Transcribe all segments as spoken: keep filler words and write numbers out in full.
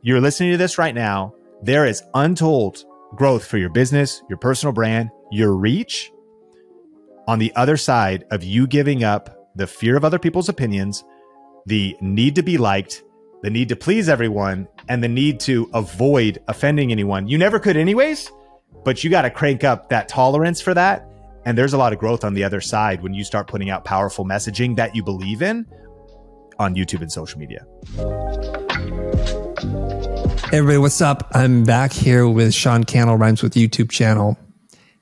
you're listening to this right now, there is untold growth for your business, your personal brand, your reach on the other side of you giving up the fear of other people's opinions, the need to be liked, the need to please everyone, and the need to avoid offending anyone. You never could anyways, but you got to crank up that tolerance for that. And there's a lot of growth on the other side when you start putting out powerful messaging that you believe in on YouTube and social media. Hey everybody, what's up? I'm back here with Sean Cannell, Rhymes With YouTube channel.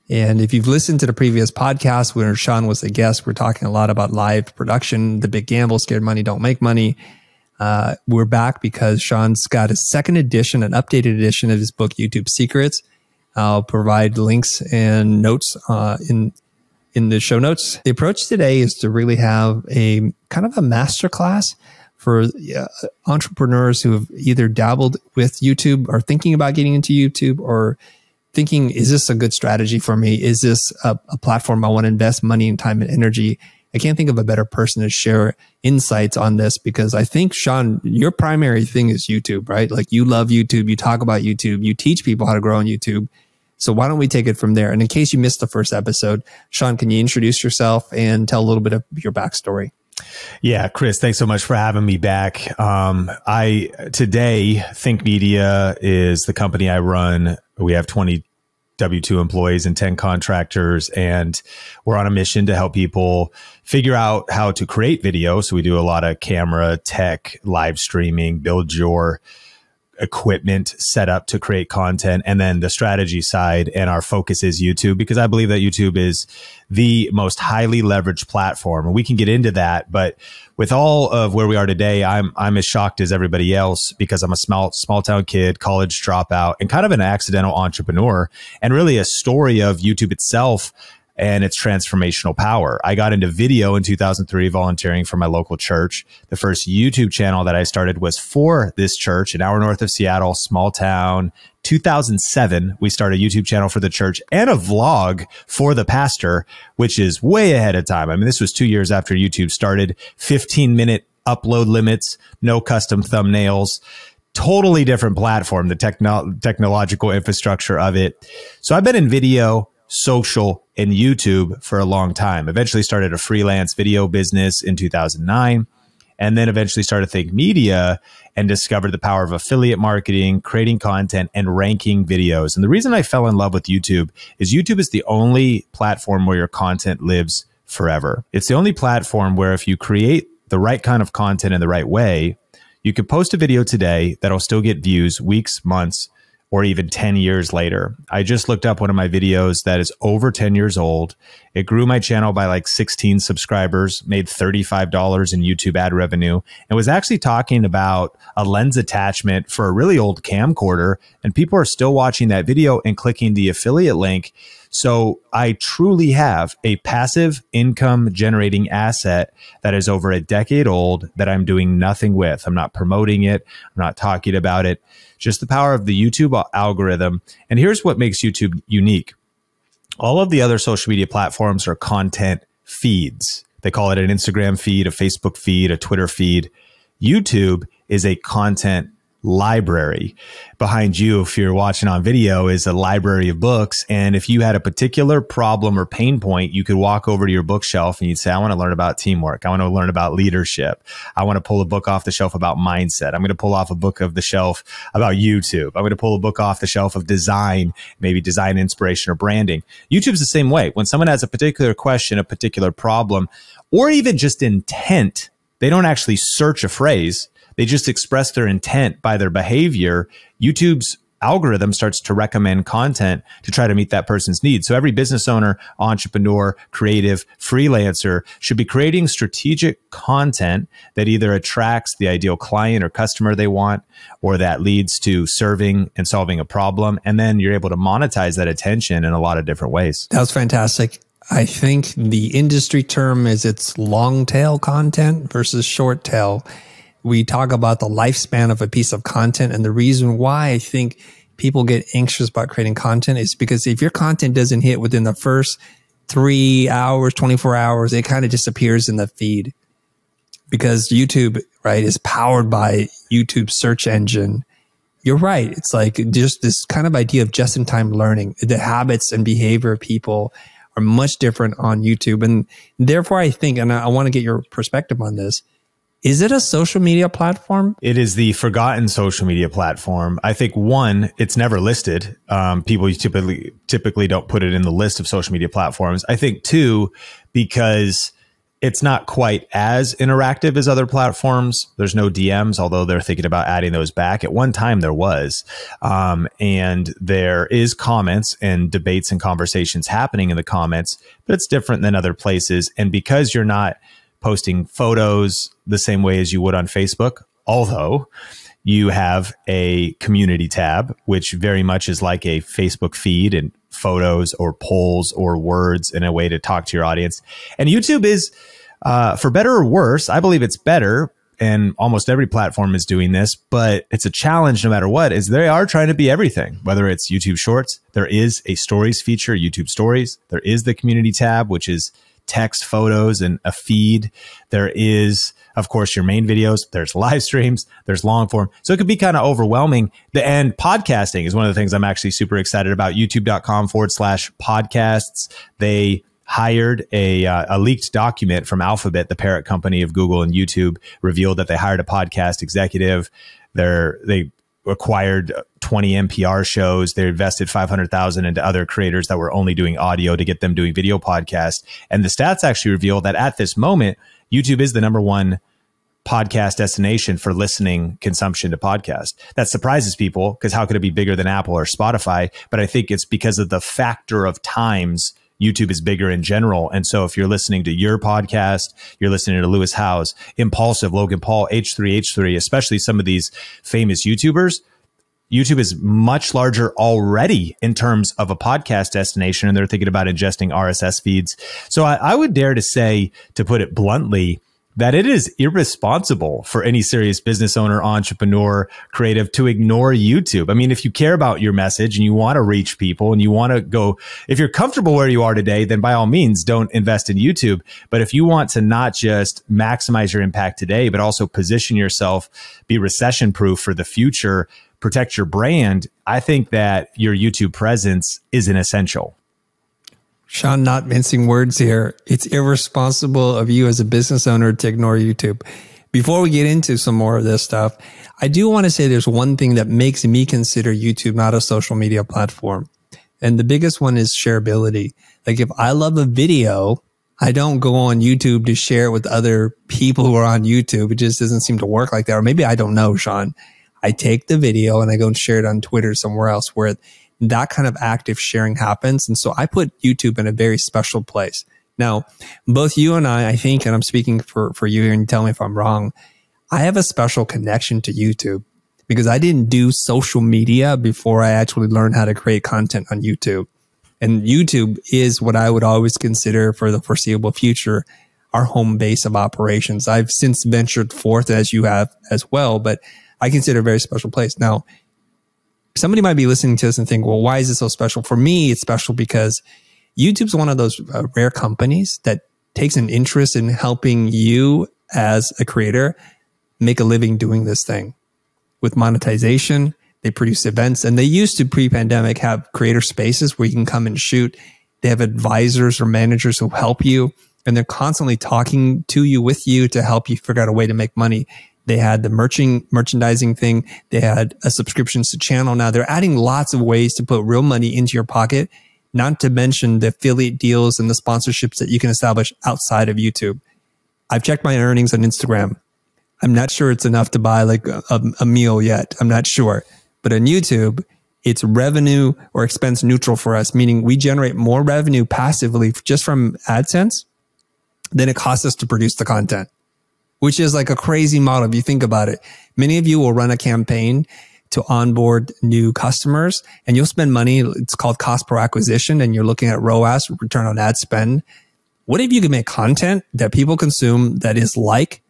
And if you've listened to the previous podcast where Sean was the guest, we're talking a lot about live production, the big gamble, scared money, don't make money. Uh, we're back because Sean's got a second edition, an updated edition of his book, YouTube Secrets. I'll provide links and notes uh, in in the show notes. The approach today is to really have a kind of a masterclass for uh, entrepreneurs who have either dabbled with YouTube or thinking about getting into YouTube or thinking, is this a good strategy for me? Is this a, a platform I want to invest money and time and energy? I can't think of a better person to share insights on this because I think, Sean, your primary thing is YouTube, right? Like you love YouTube, you talk about YouTube, you teach people how to grow on YouTube. So why don't we take it from there? And in case you missed the first episode, Sean, can you introduce yourself and tell a little bit of your backstory? Yeah, Chris, thanks so much for having me back. Um, I today, Think Media is the company I run. We have twenty W two employees and ten contractors, and we're on a mission to help people figure out how to create video. So we do a lot of camera, tech, live streaming, build your equipment set up to create content, and then the strategy side, and our focus is YouTube because I believe that YouTube is the most highly leveraged platform, and we can get into that. But with all of where we are today, I'm I'm as shocked as everybody else because I'm a small small town kid, college dropout, and kind of an accidental entrepreneur, and really a story of YouTube itself and its transformational power. I got into video in two thousand three, volunteering for my local church. The first YouTube channel that I started was for this church, an hour north of Seattle, small town. two thousand seven, we started a YouTube channel for the church and a vlog for the pastor, which is way ahead of time. I mean, this was two years after YouTube started, fifteen minute upload limits, no custom thumbnails. Totally different platform, the techno- technological infrastructure of it. So I've been in video, social, and YouTube for a long time. Eventually started a freelance video business in two thousand nine, and then eventually started Think Media and discovered the power of affiliate marketing, creating content, and ranking videos. And the reason I fell in love with YouTube is YouTube is the only platform where your content lives forever. It's the only platform where if you create the right kind of content in the right way, you could post a video today that'll still get views weeks, months, or even ten years later. I just looked up one of my videos that is over ten years old. It grew my channel by like sixteen subscribers, made thirty-five dollars in YouTube ad revenue, and was actually talking about a lens attachment for a really old camcorder. And people are still watching that video and clicking the affiliate link. So I truly have a passive income generating asset that is over a decade old that I'm doing nothing with. I'm not promoting it. I'm not talking about it. Just the power of the YouTube algorithm. And here's what makes YouTube unique. All of the other social media platforms are content feeds. They call it an Instagram feed, a Facebook feed, a Twitter feed. YouTube is a content library. Behind you, if you're watching on video, is a library of books. And if you had a particular problem or pain point, you could walk over to your bookshelf and you'd say, I want to learn about teamwork. I want to learn about leadership. I want to pull a book off the shelf about mindset. I'm going to pull off a book of the shelf about YouTube. I'm going to pull a book off the shelf of design, maybe design inspiration or branding. YouTube's the same way. When someone has a particular question, a particular problem, or even just intent, they don't actually search a phrase. They just express their intent by their behavior. YouTube's algorithm starts to recommend content to try to meet that person's needs. So every business owner, entrepreneur, creative, freelancer should be creating strategic content that either attracts the ideal client or customer they want, or that leads to serving and solving a problem. And then you're able to monetize that attention in a lot of different ways. That was fantastic. I think the industry term is it's long tail content versus short tail. We talk about the lifespan of a piece of content. And the reason why I think people get anxious about creating content is because if your content doesn't hit within the first three hours, twenty-four hours, it kind of disappears in the feed because YouTube, right, is powered by YouTube's search engine. you're right. It's like just this kind of idea of just-in-time learning. The habits and behavior of people are much different on YouTube. And therefore, I think, and I, I want to get your perspective on this, is it a social media platform? It is the forgotten social media platform. I think, one, it's never listed. Um, people typically typically don't put it in the list of social media platforms. I think, two, because it's not quite as interactive as other platforms. There's no D Ms, although they're thinking about adding those back. At one time, there was. Um, and there is comments and debates and conversations happening in the comments, but it's different than other places. And because you're not posting photos the same way as you would on Facebook, although you have a community tab, which very much is like a Facebook feed and photos or polls or words in a way to talk to your audience. And YouTube is, uh, for better or worse, I believe it's better, and almost every platform is doing this, but it's a challenge no matter what, is they are trying to be everything, whether it's YouTube Shorts. There is a stories feature, YouTube Stories. There is the community tab, which is text, photos, and a feed. There is, of course, your main videos. There's live streams. There's long form. So it could be kind of overwhelming. The and podcasting is one of the things I'm actually super excited about. YouTube.com forward slash podcasts. They hired a, uh, a leaked document from Alphabet, the parent company of Google and YouTube, revealed that they hired a podcast executive. They're, they acquired twenty N P R shows. They invested five hundred thousand dollars into other creators that were only doing audio to get them doing video podcasts. And the stats actually reveal that at this moment, YouTube is the number one podcast destination for listening consumption to podcasts. That surprises people because how could it be bigger than Apple or Spotify? But I think it's because of the factor of times. YouTube is bigger in general. And so if you're listening to your podcast, you're listening to Lewis Howes, Impulsive, Logan Paul, H three H three, especially some of these famous YouTubers, YouTube is much larger already in terms of a podcast destination. And they're thinking about ingesting R S S feeds. So I, I would dare to say, to put it bluntly, that it is irresponsible for any serious business owner, entrepreneur, creative to ignore YouTube. I mean, if you care about your message and you want to reach people and you want to go, if you're comfortable where you are today, then by all means, don't invest in YouTube. But if you want to not just maximize your impact today, but also position yourself, be recession proof for the future, protect your brand, I think that your YouTube presence is an essential. Sean, not mincing words here. It's irresponsible of you as a business owner to ignore YouTube. Before we get into some more of this stuff, I do want to say there's one thing that makes me consider YouTube not a social media platform. And the biggest one is shareability. Like if I love a video, I don't go on YouTube to share it with other people who are on YouTube. It just doesn't seem to work like that. Or maybe I don't know, Sean. I take the video and I go and share it on Twitter somewhere else where it that kind of active sharing happens. And so I put YouTube in a very special place. Now, both you and I, I think, and I'm speaking for, for you here, and tell me if I'm wrong, I have a special connection to YouTube because I didn't do social media before I actually learned how to create content on YouTube. And YouTube is what I would always consider for the foreseeable future, our home base of operations. I've since ventured forth as you have as well, but I consider it a very special place. Now, somebody might be listening to this and think, well, why is it so special? For me, it's special because YouTube's one of those uh, rare companies that takes an interest in helping you as a creator make a living doing this thing. With monetization, they produce events, and they used to pre-pandemic have creator spaces where you can come and shoot. They have advisors or managers who help you, and they're constantly talking to you, with you, to help you figure out a way to make money. They had the merching, merchandising thing. They had a subscriptions to channel. Now they're adding lots of ways to put real money into your pocket, not to mention the affiliate deals and the sponsorships that you can establish outside of YouTube. I've checked my earnings on Instagram. I'm not sure it's enough to buy like a, a meal yet. I'm not sure. But on YouTube, it's revenue or expense neutral for us, meaning we generate more revenue passively just from AdSense than it costs us to produce the content, which is like a crazy model if you think about it. Many of you will run a campaign to onboard new customers and you'll spend money. It's called cost per acquisition, and you're looking at R O A S, return on ad spend. What if you can make content that people consume that is like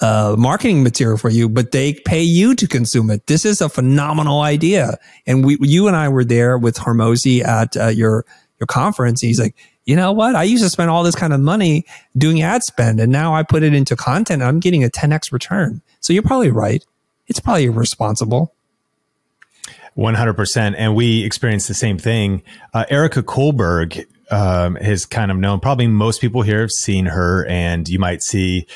uh, marketing material for you, but they pay you to consume it? This is a phenomenal idea. And we, you and I were there with Hormozi at uh, your, your conference. And he's like, you know what? I used to spend all this kind of money doing ad spend, and now I put it into content and I'm getting a ten X return. So you're probably right. It's probably irresponsible. one hundred percent. And we experienced the same thing. Uh, Erica Kohlberg um, is kind of known. Probably most people here have seen her, and you might see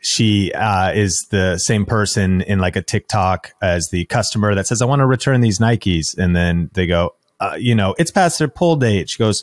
she uh, is the same person in like a TikTok as the customer that says, I want to return these Nikes. And then they go, uh, you know, it's past their pull date. She goes,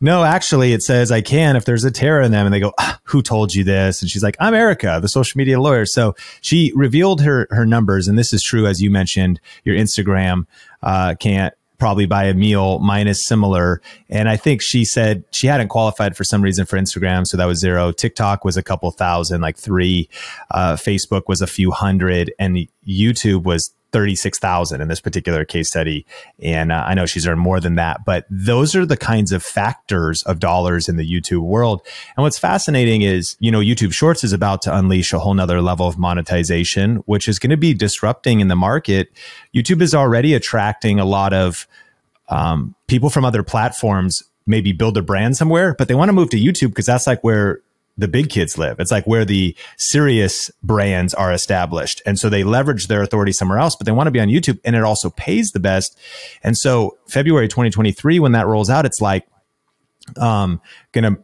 no, actually, it says I can if there's a tear in them. And they go, ah, who told you this? And she's like, I'm Erica, the social media lawyer. So she revealed her her numbers. And this is true, as you mentioned, your Instagram uh, can't probably buy a meal minus similar. And I think she said she hadn't qualified for some reason for Instagram. So that was zero. TikTok was a couple thousand, like three. Uh, Facebook was a few hundred. And YouTube was thirty-six thousand in this particular case study. And uh, I know she's earned more than that, but those are the kinds of factors of dollars in the YouTube world. And what's fascinating is, you know, YouTube Shorts is about to unleash a whole nother level of monetization, which is going to be disrupting in the market. YouTube is already attracting a lot of um, people from other platforms, maybe build a brand somewhere, but they want to move to YouTube because that's like where the big kids live. It's like where the serious brands are established. And so they leverage their authority somewhere else, but they want to be on YouTube, and it also pays the best. And so February twenty twenty-three, when that rolls out, it's like, um, gonna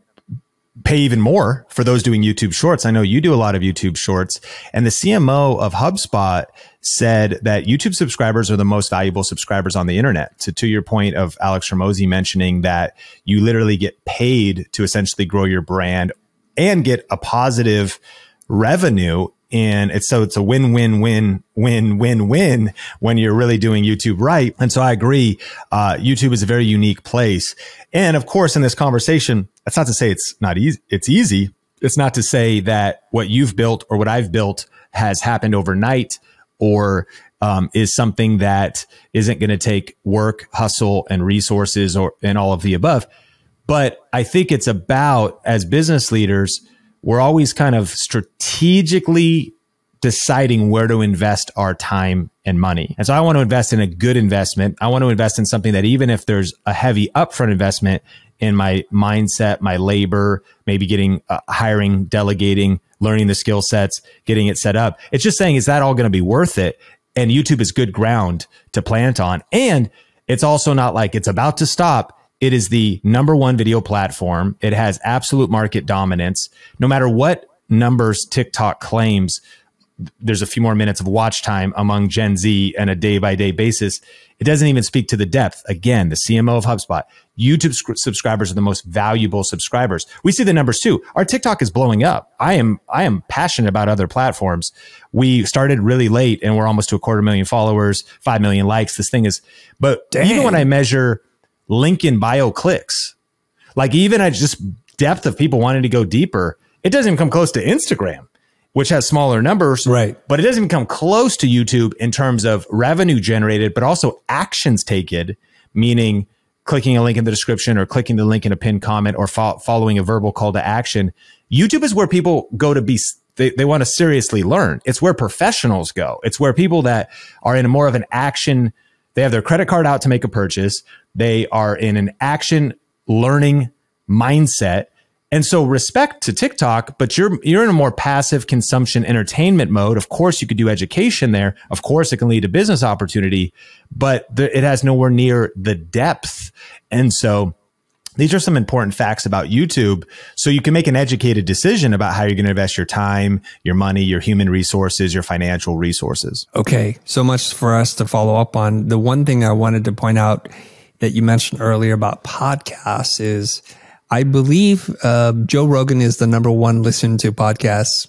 pay even more for those doing YouTube Shorts. I know you do a lot of YouTube Shorts, and the C M O of HubSpot said that YouTube subscribers are the most valuable subscribers on the internet. So to your point of Alex Hormozi mentioning that you literally get paid to essentially grow your brand and get a positive revenue. And it's so it's a win, win, win, win, win, win when you're really doing YouTube right. And so I agree. Uh, YouTube is a very unique place. And of course, in this conversation, that's not to say it's not easy. It's easy. It's not to say that what you've built or what I've built has happened overnight, or um, is something that isn't going to take work, hustle, and resources, or and all of the above. But I think it's about, as business leaders, we're always kind of strategically deciding where to invest our time and money. And so I want to invest in a good investment. I want to invest in something that even if there's a heavy upfront investment in my mindset, my labor, maybe getting uh, hiring, delegating, learning the skill sets, getting it set up. It's just saying, is that all going to be worth it? And YouTube is good ground to plant on. And it's also not like it's about to stop. It is the number one video platform. It has absolute market dominance. No matter what numbers TikTok claims, there's a few more minutes of watch time among Gen Z on a day-by-day basis. It doesn't even speak to the depth. Again, the C M O of HubSpot, YouTube subscribers are the most valuable subscribers. We see the numbers too. Our TikTok is blowing up. I am, I am passionate about other platforms. We started really late, and we're almost to a quarter million followers, five million likes. This thing is, but dang, even when I measure link in bio clicks, like even at just depth of people wanting to go deeper, it doesn't even come close to Instagram, which has smaller numbers, right? But it doesn't even come close to YouTube in terms of revenue generated, but also actions taken, meaning clicking a link in the description or clicking the link in a pinned comment or fo following a verbal call to action. YouTube is where people go to be, they, they want to seriously learn. It's where professionals go. It's where people that are in a more of an action, they have their credit card out to make a purchase. They are in an action learning mindset. And so respect to TikTok, but you're, you're in a more passive consumption entertainment mode. Of course, you could do education there. Of course, it can lead to business opportunity, but the, it has nowhere near the depth. And so these are some important facts about YouTube. So you can make an educated decision about how you're going to invest your time, your money, your human resources, your financial resources. Okay. So much for us to follow up on. The one thing I wanted to point out that you mentioned earlier about podcasts is I believe uh, Joe Rogan is the number one listened to podcast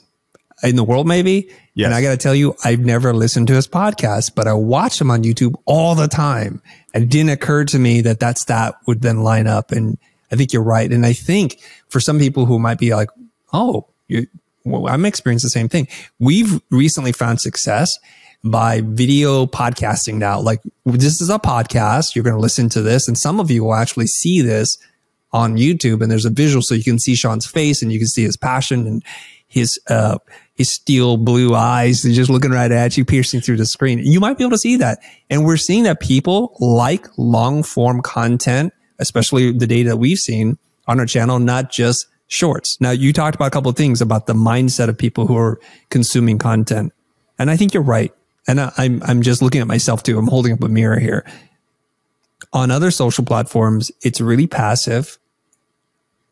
in the world, maybe. Yes. And I got to tell you, I've never listened to his podcast, but I watch him on YouTube all the time. And it didn't occur to me that that stat would then line up. And I think you're right. And I think for some people who might be like, oh, you, well, I'm experiencing the same thing. We've recently found success by video podcasting now. Like, this is a podcast. You're going to listen to this. And some of you will actually see this on YouTube. And there's a visual, so you can see Sean's face and you can see his passion and his, uh, his steel blue eyes. They're just looking right at you, piercing through the screen. You might be able to see that. And we're seeing that people like long form content, especially the data that we've seen on our channel, not just shorts. Now, you talked about a couple of things about the mindset of people who are consuming content. And I think you're right. And I, I'm, I'm just looking at myself too. I'm holding up a mirror here. On other social platforms, it's really passive.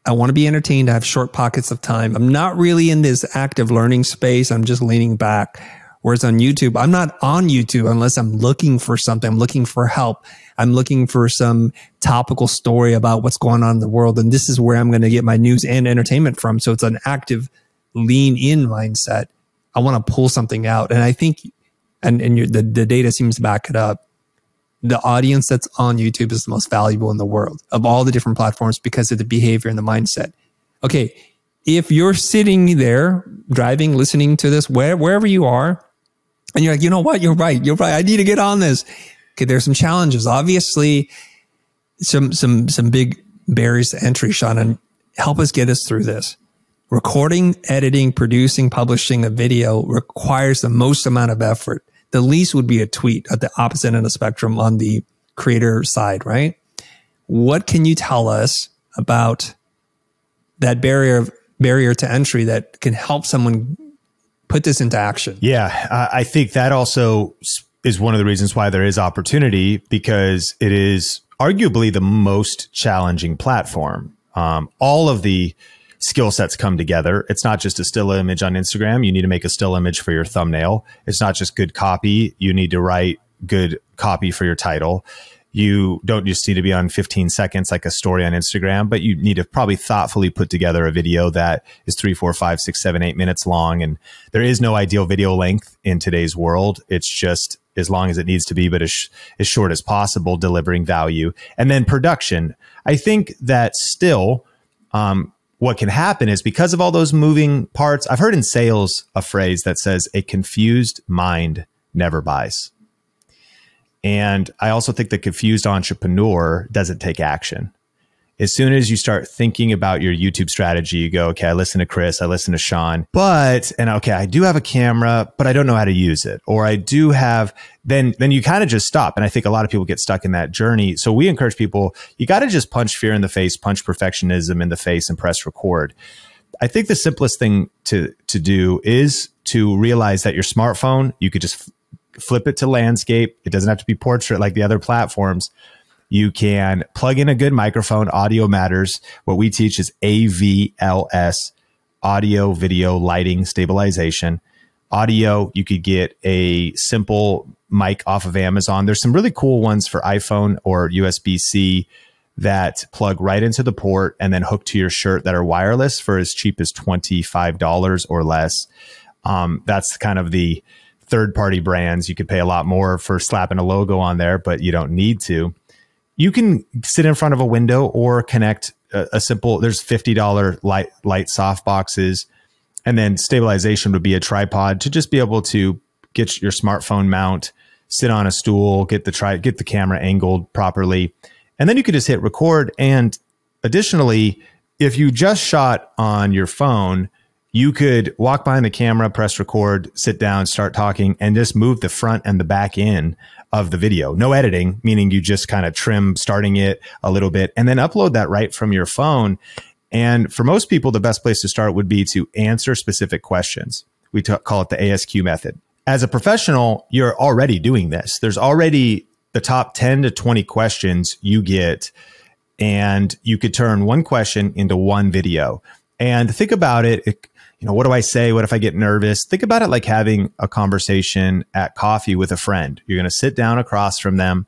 I want to be entertained. I have short pockets of time. I'm not really in this active learning space. I'm just leaning back. Whereas on YouTube, I'm not on YouTube unless I'm looking for something. I'm looking for help. I'm looking for some topical story about what's going on in the world. And this is where I'm going to get my news and entertainment from. So it's an active lean in mindset. I want to pull something out. And I think, and, and you're, the, the data seems to back it up. The audience that's on YouTube is the most valuable in the world of all the different platforms because of the behavior and the mindset. Okay. If you're sitting there driving, listening to this, where, wherever you are, and you're like, you know what? You're right. You're right. I need to get on this. Okay. There's some challenges, obviously some, some, some big barriers to entry, Sean, and help us get us through this. Recording, editing, producing, publishing a video requires the most amount of effort. The least would be a tweet at the opposite end of the spectrum on the creator side, right? What can you tell us about that barrier of barrier to entry that can help someone put this into action? Yeah, I think that also is one of the reasons why there is opportunity, because it is arguably the most challenging platform. Um, all of the skill sets come together. It's not just a still image on Instagram. You need to make a still image for your thumbnail. It's not just good copy. You need to write good copy for your title. You don't just need to be on fifteen seconds like a story on Instagram, but you need to probably thoughtfully put together a video that is three, four, five, six, seven, eight minutes long. And there is no ideal video length in today's world. It's just as long as it needs to be, but as, as short as possible, delivering value. And then production. I think that still, um, what can happen is because of all those moving parts, I've heard in sales a phrase that says a confused mind never buys. And I also think the confused entrepreneur doesn't take action. As soon as you start thinking about your YouTube strategy, you go, okay, I listen to Chris, I listen to Sean, but, and okay, I do have a camera, but I don't know how to use it. Or I do have, then, then you kind of just stop. And I think a lot of people get stuck in that journey. So we encourage people, you got to just punch fear in the face, punch perfectionism in the face and press record. I think the simplest thing to, to do is to realize that your smartphone, you could just flip it to landscape. It doesn't have to be portrait like the other platforms. You can plug in a good microphone. Audio matters. What we teach is A V L S, audio, video, lighting, stabilization. Audio, you could get a simple mic off of Amazon. There's some really cool ones for iPhone or U S B C that plug right into the port and then hook to your shirt that are wireless for as cheap as twenty-five dollars or less. Um, that's kind of the third-party brands. You could pay a lot more for slapping a logo on there, but you don't need to. You can sit in front of a window or connect a, a simple, there's fifty dollar light, light soft boxes. And then stabilization would be a tripod to just be able to get your smartphone mount, sit on a stool, get the tri get the camera angled properly. And then you could just hit record. And additionally, if you just shot on your phone, you could walk behind the camera, press record, sit down, start talking, and just move the front and the back end of the video. No editing, meaning you just kind of trim starting it a little bit and then upload that right from your phone. And for most people, the best place to start would be to answer specific questions. We call it the A S Q method. As a professional, you're already doing this. There's already the top ten to twenty questions you get, and you could turn one question into one video. And think about it, it you know, what do I say? What if I get nervous? Think about it like having a conversation at coffee with a friend. You're going to sit down across from them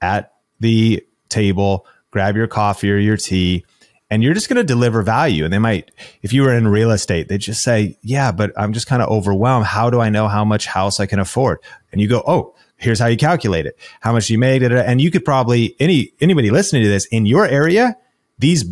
at the table, grab your coffee or your tea, and you're just going to deliver value. And they might, if you were in real estate, they just say, yeah, but I'm just kind of overwhelmed. How do I know how much house I can afford? And you go, oh, here's how you calculate it. How much you made it. And you could probably, any anybody listening to this in your area, these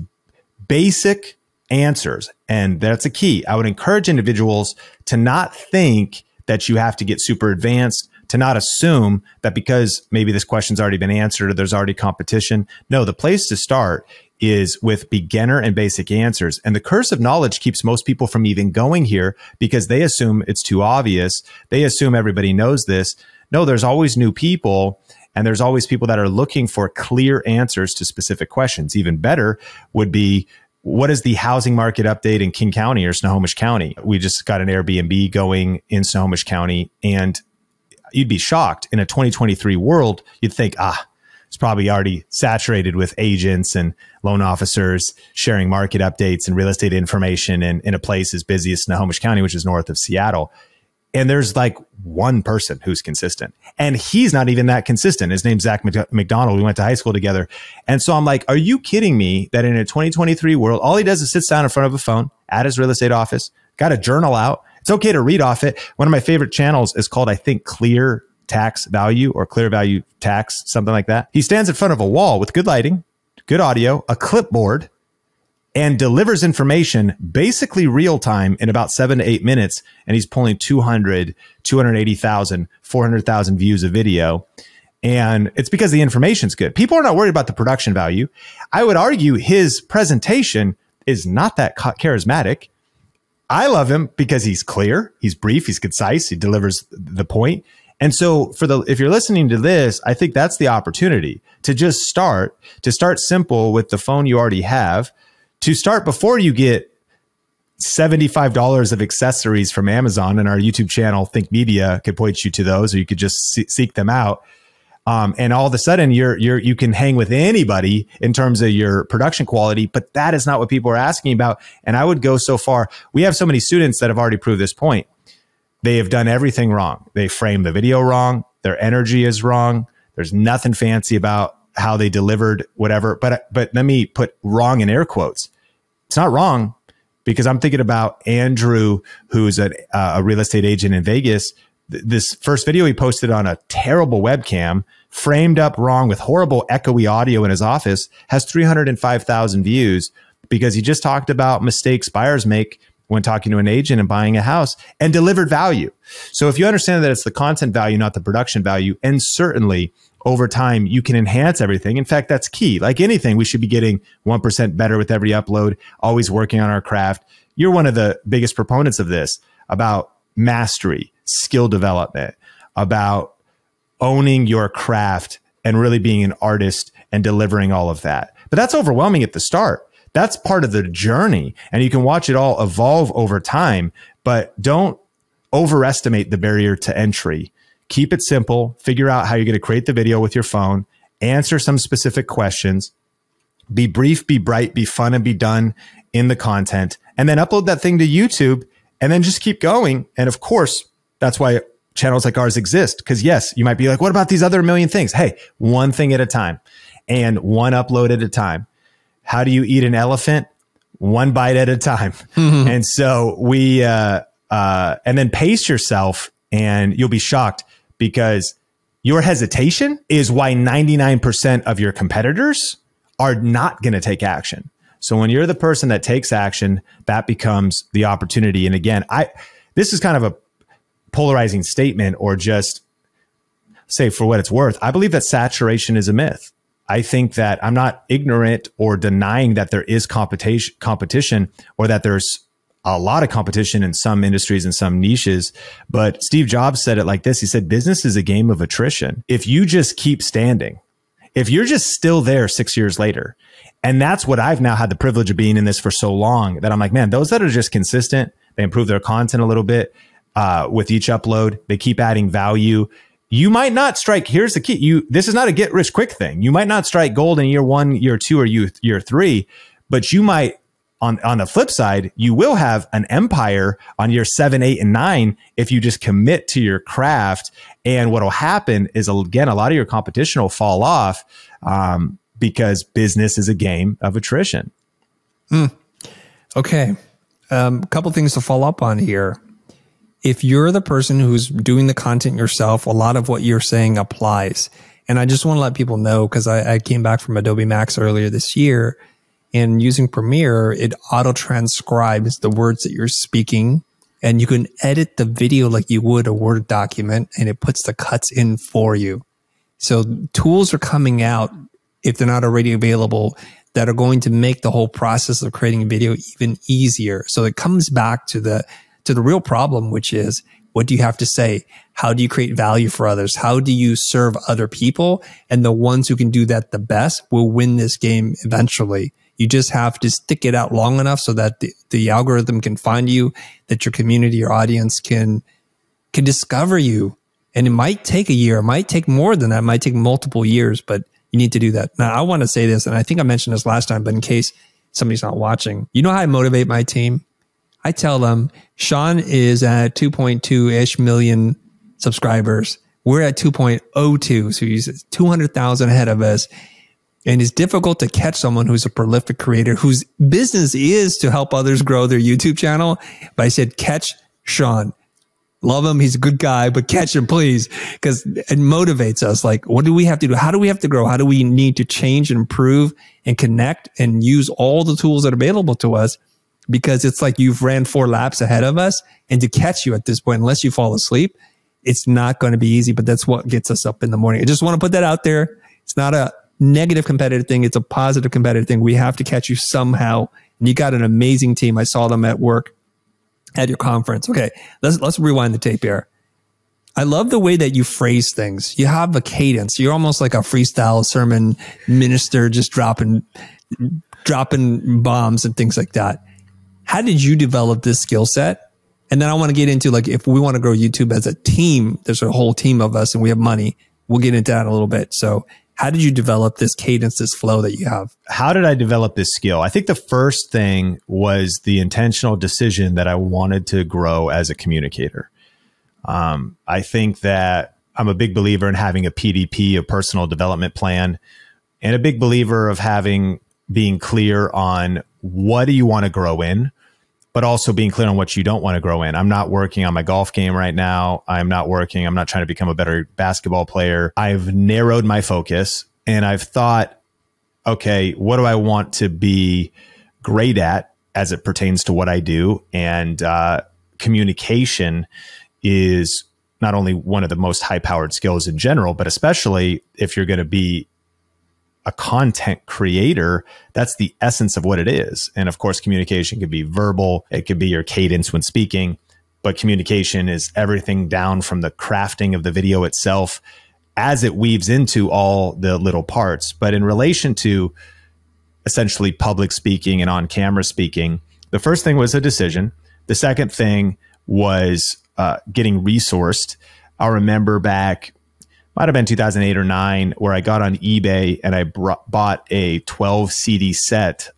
basic answers. And that's a key. I would encourage individuals to not think that you have to get super advanced, to not assume that because maybe this question's already been answered or there's already competition. No, the place to start is with beginner and basic answers. And the curse of knowledge keeps most people from even going here because they assume it's too obvious. They assume everybody knows this. No, there's always new people. And there's always people that are looking for clear answers to specific questions. Even better would be, what is the housing market update in King County or Snohomish County? We just got an Airbnb going in Snohomish County, and you'd be shocked in a twenty twenty-three world. You'd think, ah, it's probably already saturated with agents and loan officers sharing market updates and real estate information in, in a place as busy as Snohomish County, which is north of Seattle. And there's like one person who's consistent, and he's not even that consistent. His name's Zach McDonald. We went to high school together. And so I'm like, are you kidding me that in a twenty twenty-three world, all he does is sits down in front of a phone at his real estate office, got a journal out. It's okay to read off it. One of my favorite channels is called, I think, Clear Tax Value or Clear Value Tax, something like that. He stands in front of a wall with good lighting, good audio, a clipboard, and delivers information basically real time in about seven to eight minutes. And he's pulling two hundred, two hundred eighty thousand, four hundred thousand views of video. And it's because the information's good. People are not worried about the production value. I would argue his presentation is not that charismatic. I love him because he's clear, he's brief, he's concise, he delivers the point. And so for the, if you're listening to this, I think that's the opportunity to just start, to start simple with the phone you already have, to start before you get seventy-five dollars of accessories from Amazon. And our YouTube channel, Think Media, could point you to those, or you could just see, seek them out. Um, and all of a sudden you're, you're, you can hang with anybody in terms of your production quality, but that is not what people are asking about. And I would go so far. We have so many students that have already proved this point. They have done everything wrong. They frame the video wrong. Their energy is wrong. There's nothing fancy about how they delivered whatever. But, but let me put wrong in air quotes. It's not wrong, because I'm thinking about Andrew, who's a, a real estate agent in Vegas. This first video he posted on a terrible webcam, framed up wrong with horrible echoey audio in his office, has three hundred five thousand views because he just talked about mistakes buyers make when talking to an agent and buying a house, and delivered value. So if you understand that it's the content value, not the production value, and certainly over time you can enhance everything. In fact, that's key. Like anything, we should be getting one percent better with every upload, always working on our craft. You're one of the biggest proponents of this, about mastery, skill development, about owning your craft and really being an artist and delivering all of that. But that's overwhelming at the start. That's part of the journey, and you can watch it all evolve over time, but don't overestimate the barrier to entry. Keep it simple. Figure out how you're going to create the video with your phone, answer some specific questions, be brief, be bright, be fun, and be done in the content, and then upload that thing to YouTube, and then just keep going. And of course, that's why channels like ours exist, because yes, you might be like, what about these other million things? Hey, one thing at a time and one upload at a time. How do you eat an elephant? One bite at a time. Mm-hmm. And so we, uh, uh, and then pace yourself, and you'll be shocked, because your hesitation is why ninety-nine percent of your competitors are not going to take action. So when you're the person that takes action, that becomes the opportunity. And again, I, this is kind of a polarizing statement, or just say for what it's worth, I believe that saturation is a myth. I think that I'm not ignorant or denying that there is competition, competition, or that there's a lot of competition in some industries and some niches. But Steve Jobs said it like this. He said, business is a game of attrition. If you just keep standing, if you're just still there six years later, and that's what I've now had the privilege of being in this for so long, that I'm like, man, those that are just consistent, they improve their content a little bit uh, with each upload, they keep adding value. You might not strike, here's the key, you, this is not a get rich quick thing. You might not strike gold in year one, year two, or year three, but you might, on, on the flip side, you will have an empire on year seven, eight, and nine if you just commit to your craft. And what'll happen is, again, a lot of your competition will fall off um, because business is a game of attrition. Mm. Okay, um, a couple things to follow up on here. If you're the person who's doing the content yourself, a lot of what you're saying applies. And I just want to let people know, because I, I came back from Adobe Max earlier this year, and using Premiere, it auto transcribes the words that you're speaking, and you can edit the video like you would a Word document, and it puts the cuts in for you. So tools are coming out, if they're not already available, that are going to make the whole process of creating a video even easier. So it comes back to the to the real problem, which is, what do you have to say? How do you create value for others? How do you serve other people? And the ones who can do that the best will win this game eventually. You just have to stick it out long enough so that the, the algorithm can find you, that your community, your audience can, can discover you. And it might take a year. It might take more than that. It might take multiple years, but you need to do that. Now, I want to say this, and I think I mentioned this last time, but in case somebody's not watching, you know how I motivate my team? I tell them, Sean is at two point two-ish million subscribers. We're at two point oh two. So he's two hundred thousand ahead of us. And it's difficult to catch someone who's a prolific creator whose business is to help others grow their YouTube channel. But I said, catch Sean. Love him. He's a good guy, but catch him, please, because it motivates us. Like, what do we have to do? How do we have to grow? How do we need to change and improve and connect and use all the tools that are available to us? Because it's like you've ran four laps ahead of us, and to catch you at this point, unless you fall asleep, it's not going to be easy, but that's what gets us up in the morning. I just want to put that out there. It's not a negative competitive thing. It's a positive competitive thing. We have to catch you somehow. And you got an amazing team. I saw them at work at your conference. Okay, let's let's rewind the tape here. I love the way that you phrase things. You have a cadence. You're almost like a freestyle sermon minister, just dropping dropping bombs and things like that. How did you develop this skill set? And then I want to get into, like, if we want to grow YouTube as a team, there's a whole team of us and we have money. We'll get into that in a little bit. So how did you develop this cadence, this flow that you have? How did I develop this skill? I think the first thing was the intentional decision that I wanted to grow as a communicator. Um, I think that I'm a big believer in having a P D P, a personal development plan, and a big believer of having being clear on what do you want to grow in, but also being clear on what you don't want to grow in. I'm not working on my golf game right now. I'm not working. I'm not trying to become a better basketball player. I've narrowed my focus and I've thought, okay, what do I want to be great at as it pertains to what I do? And uh, communication is not only one of the most high-powered skills in general, but especially if you're going to be a content creator, that's the essence of what it is. And of course, communication could be verbal. It could be your cadence when speaking, but communication is everything down from the crafting of the video itself as it weaves into all the little parts. But in relation to essentially public speaking and on camera speaking, the first thing was a decision. The second thing was uh, getting resourced. I remember back, might have been two thousand eight or nine, where I got on eBay and I brought, bought a twelve C D set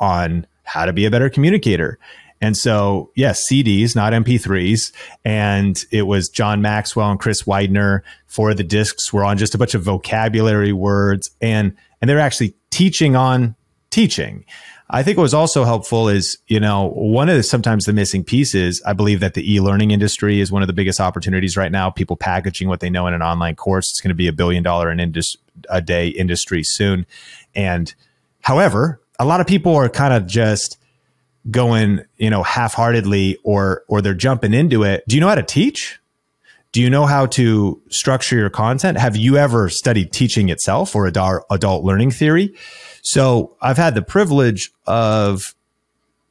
on how to be a better communicator. And so, yes, C Ds, not M P threes. And it was John Maxwell and Chris Widener. Four of the discs were on just a bunch of vocabulary words. And, and they're actually teaching on teaching. I think what was also helpful is, you know, one of the sometimes the missing pieces, I believe that the e-learning industry is one of the biggest opportunities right now. People packaging what they know in an online course. It's going to be a billion dollar an indus- a day industry soon. And however, a lot of people are kind of just going, you know, half-heartedly or, or they're jumping into it. Do you know how to teach? Do you know how to structure your content? Have you ever studied teaching itself or adult, adult learning theory? So I've had the privilege of,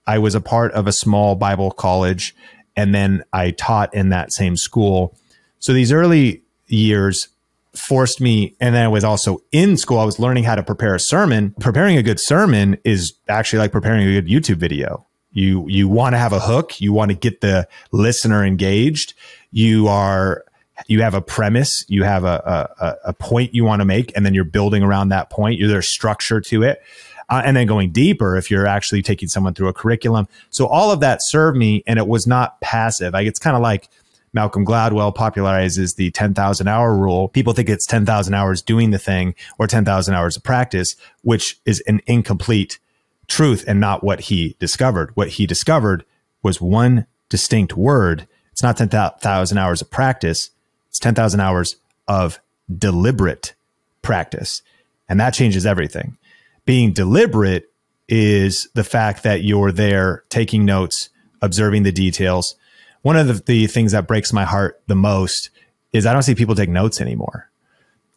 I was a part of a small Bible college, and then I taught in that same school. So these early years forced me, and then I was also in school. I was learning how to prepare a sermon. Preparing a good sermon is actually like preparing a good YouTube video. You, you want to have a hook. You want to get the listener engaged. You are... You have a premise, you have a, a, a point you want to make, and then you're building around that point. You're, there's structure to it. Uh, and then going deeper if you're actually taking someone through a curriculum. So all of that served me, and it was not passive. Like, it's kind of like Malcolm Gladwell popularizes the ten thousand hour rule. People think it's ten thousand hours doing the thing or ten thousand hours of practice, which is an incomplete truth and not what he discovered. What he discovered was one distinct word. It's not ten thousand hours of practice. It's ten thousand hours of deliberate practice. And that changes everything. Being deliberate is the fact that you're there taking notes, observing the details. One of the, the things that breaks my heart the most is I don't see people take notes anymore.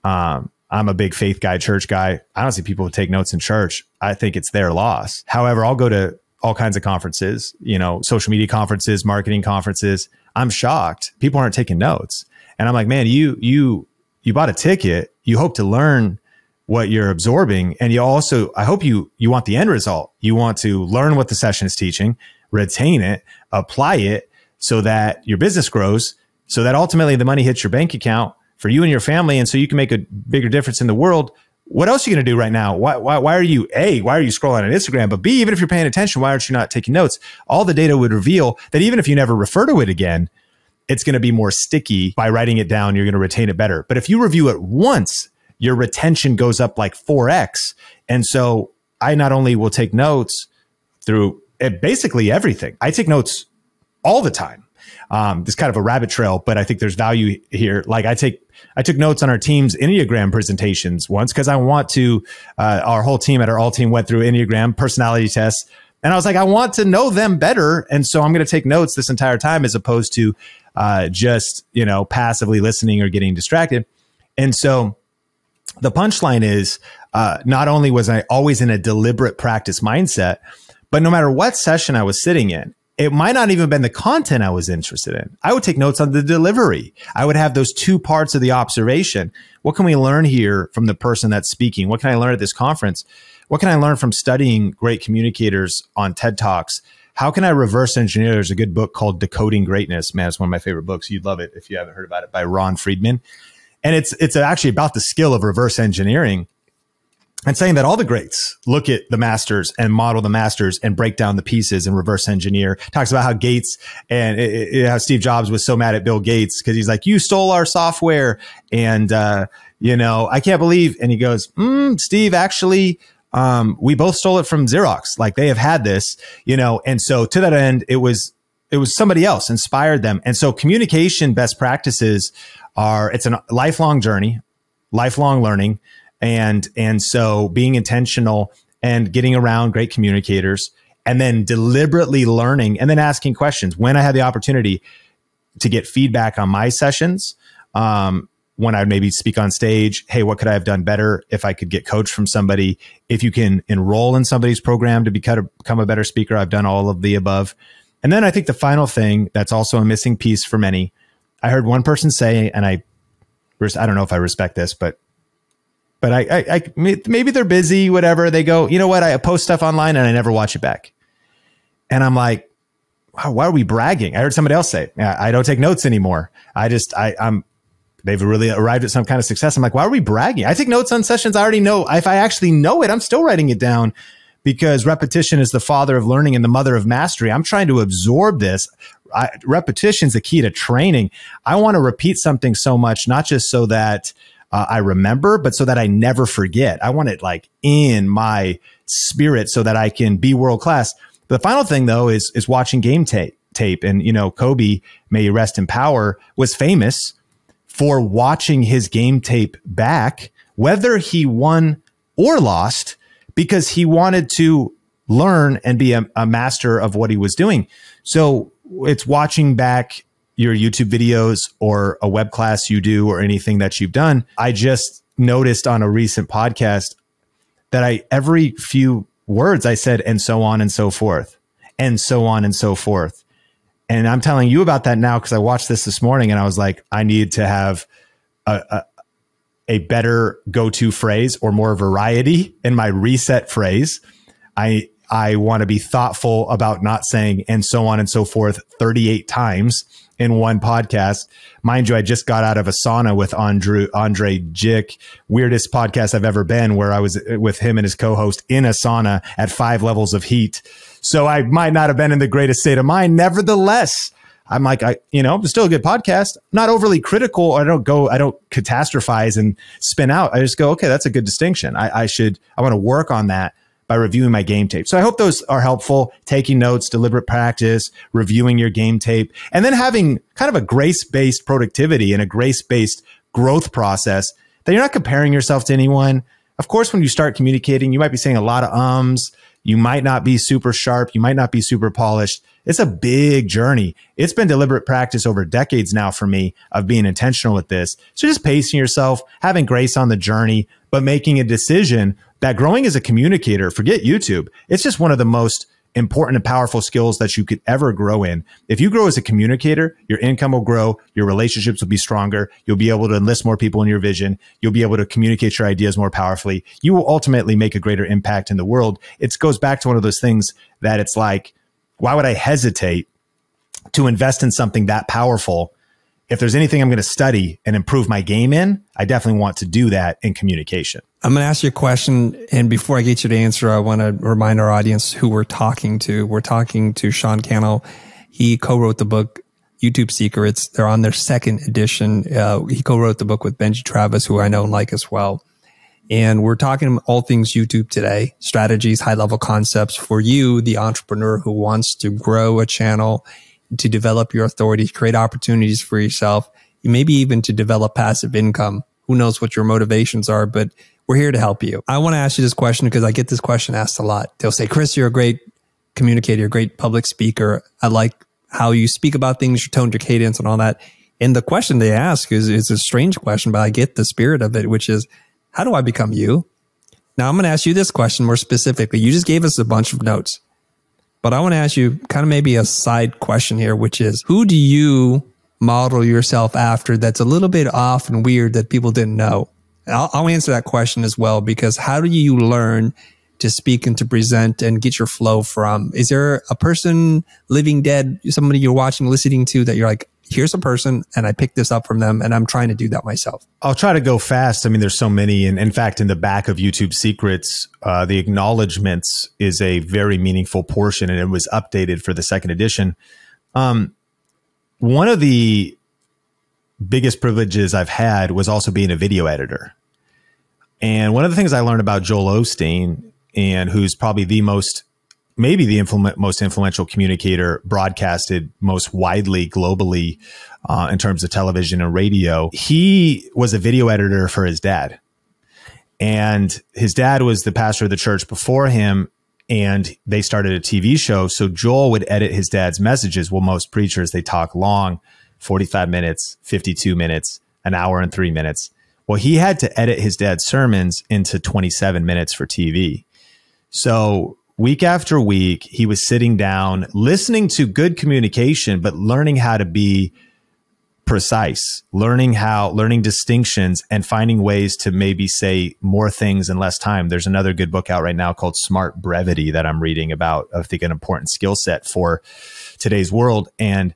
Um, I'm a big faith guy, church guy. I don't see people take notes in church. I think it's their loss. However, I'll go to all kinds of conferences, you know, social media conferences, marketing conferences. I'm shocked. People aren't taking notes. And I'm like, man, you, you, you bought a ticket. You hope to learn what you're absorbing. And you also, I hope you, you want the end result. You want to learn what the session is teaching, retain it, apply it so that your business grows so that ultimately the money hits your bank account for you and your family. And so you can make a bigger difference in the world. What else are you going to do right now? Why, why, why are you, A, why are you scrolling on Instagram? But B, even if you're paying attention, why aren't you not taking notes? All the data would reveal that even if you never refer to it again, it's going to be more sticky. By writing it down, you're going to retain it better. But if you review it once, your retention goes up like four X. And so I not only will take notes through basically everything. I take notes all the time. Um, it's kind of a rabbit trail, but I think there's value here. Like I take, I took notes on our team's Enneagram presentations once because I want to, uh, our whole team at our all team went through Enneagram personality tests. And I was like, I want to know them better. And so I'm going to take notes this entire time as opposed to uh, just, you know, passively listening or getting distracted. And so the punchline is uh, not only was I always in a deliberate practice mindset, but no matter what session I was sitting in, it might not even have been the content I was interested in. I would take notes on the delivery. I would have those two parts of the observation. What can we learn here from the person that's speaking? What can I learn at this conference? What can I learn from studying great communicators on TED Talks? How can I reverse engineer? There's a good book called Decoding Greatness. Man, it's one of my favorite books. You'd love it if you haven't heard about it, by Ron Friedman. And it's, it's actually about the skill of reverse engineering. And saying that all the greats look at the masters and model the masters and break down the pieces and reverse engineer. Talks about how Gates and it, it, how Steve Jobs was so mad at Bill Gates because he's like, you stole our software. And, uh, you know, I can't believe. And he goes, mm, Steve, actually, um, we both stole it from Xerox. Like they have had this, you know. And so to that end, it was it was somebody else inspired them. And so communication best practices are it's a lifelong journey, lifelong learning. And, and so being intentional and getting around great communicators and then deliberately learning and then asking questions. When I had the opportunity to get feedback on my sessions, um, when I would maybe speak on stage, hey, what could I have done better? If I could get coached from somebody, if you can enroll in somebody's program to become a better speaker, I've done all of the above. And then I think the final thing that's also a missing piece for many, I heard one person say, and I, I don't know if I respect this, but But I, I, I, maybe they're busy, whatever. They go, you know what? I post stuff online and I never watch it back. And I'm like, wow, why are we bragging? I heard somebody else say, I don't take notes anymore. I just, I, I'm, they've really arrived at some kind of success. I'm like, why are we bragging? I take notes on sessions I already know. If I actually know it, I'm still writing it down because repetition is the father of learning and the mother of mastery. I'm trying to absorb this. I, repetition's the key to training. I want to repeat something so much, not just so that Uh, I remember, but so that I never forget. I want it like in my spirit so that I can be world class. The final thing though is is watching game tape. Tape and you know, Kobe, may he rest in power, was famous for watching his game tape back, whether he won or lost, because he wanted to learn and be a, a master of what he was doing. So it's watching back your YouTube videos or a web class you do or anything that you've done. I just noticed on a recent podcast that I, every few words I said, and so on and so forth, and so on and so forth. And I'm telling you about that now because I watched this this morning and I was like, I need to have a, a, a better go-to phrase or more variety in my reset phrase. I, I want to be thoughtful about not saying and so on and so forth thirty-eight times in one podcast. Mind you, I just got out of a sauna with Andrew, Andre Jick, weirdest podcast I've ever been, where I was with him and his co-host in a sauna at five levels of heat. So I might not have been in the greatest state of mind. Nevertheless, I'm like, I, you know, it's still a good podcast, not overly critical. I don't go, I don't catastrophize and spin out. I just go, okay, that's a good distinction. I, I should, I want to work on that by reviewing my game tape. So I hope those are helpful. Taking notes, deliberate practice, reviewing your game tape, and then having kind of a grace-based productivity and a grace-based growth process that you're not comparing yourself to anyone. Of course, when you start communicating, you might be saying a lot of ums. You might not be super sharp. You might not be super polished. It's a big journey. It's been deliberate practice over decades now for me of being intentional with this. So just pacing yourself, having grace on the journey, but making a decision that growing as a communicator, forget YouTube, it's just one of the most important and powerful skills that you could ever grow in. If you grow as a communicator, your income will grow, your relationships will be stronger, you'll be able to enlist more people in your vision, you'll be able to communicate your ideas more powerfully, you will ultimately make a greater impact in the world. It goes back to one of those things that it's like, why would I hesitate to invest in something that powerful if there's anything I'm going to study and improve my game in, I definitely want to do that in communication. I'm going to ask you a question. And before I get you to answer, I want to remind our audience who we're talking to. We're talking to Sean Cannell. He co-wrote the book, YouTube Secrets. They're on their second edition. Uh, he co-wrote the book with Benji Travis, who I know and like as well. And we're talking all things YouTube today, strategies, high-level concepts for you, the entrepreneur who wants to grow a channel, to develop your authority, create opportunities for yourself, maybe even to develop passive income. Who knows what your motivations are, but we're here to help you. I want to ask you this question because I get this question asked a lot. They'll say, Chris, you're a great communicator, you're a great public speaker. I like how you speak about things, your tone, your cadence and all that. And the question they ask is, is a strange question, but I get the spirit of it, which is, how do I become you? Now, I'm going to ask you this question more specifically. You just gave us a bunch of notes, but I want to ask you kind of maybe a side question here, which is, who do you model yourself after that's a little bit off and weird that people didn't know? I'll, I'll answer that question as well, because how do you learn to speak and to present and get your flow from? Is there a person, living, dead, somebody you're watching, listening to that you're like, here's a person and I picked this up from them and I'm trying to do that myself? I'll try to go fast. I mean, there's so many. And in fact, in the back of YouTube Secrets, uh, the acknowledgements is a very meaningful portion, and it was updated for the second edition. Um, one of the biggest privileges I've had was also being a video editor. And one of the things I learned about Joel Osteen, and who's probably the most maybe the influ- most influential communicator broadcasted most widely globally uh, in terms of television and radio. He was a video editor for his dad. And his dad was the pastor of the church before him, and they started a T V show. So Joel would edit his dad's messages. Well, most preachers, they talk long, forty-five minutes, fifty-two minutes, an hour and three minutes. Well, he had to edit his dad's sermons into twenty-seven minutes for T V. So week after week, he was sitting down, listening to good communication, but learning how to be precise, learning how, learning distinctions and finding ways to maybe say more things in less time. There's another good book out right now called Smart Brevity that I'm reading about, I think an important skill set for today's world. And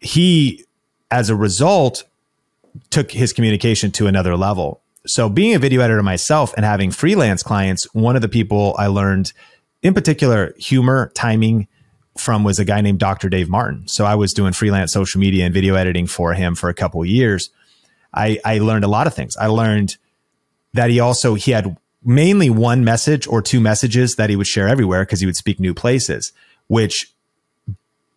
he, as a result, took his communication to another level. So being a video editor myself and having freelance clients, one of the people I learned in particular humor, timing from was a guy named Doctor Dave Martin. So I was doing freelance social media and video editing for him for a couple of years. I, I learned a lot of things. I learned that he also, he had mainly one message or two messages that he would share everywhere because he would speak new places, which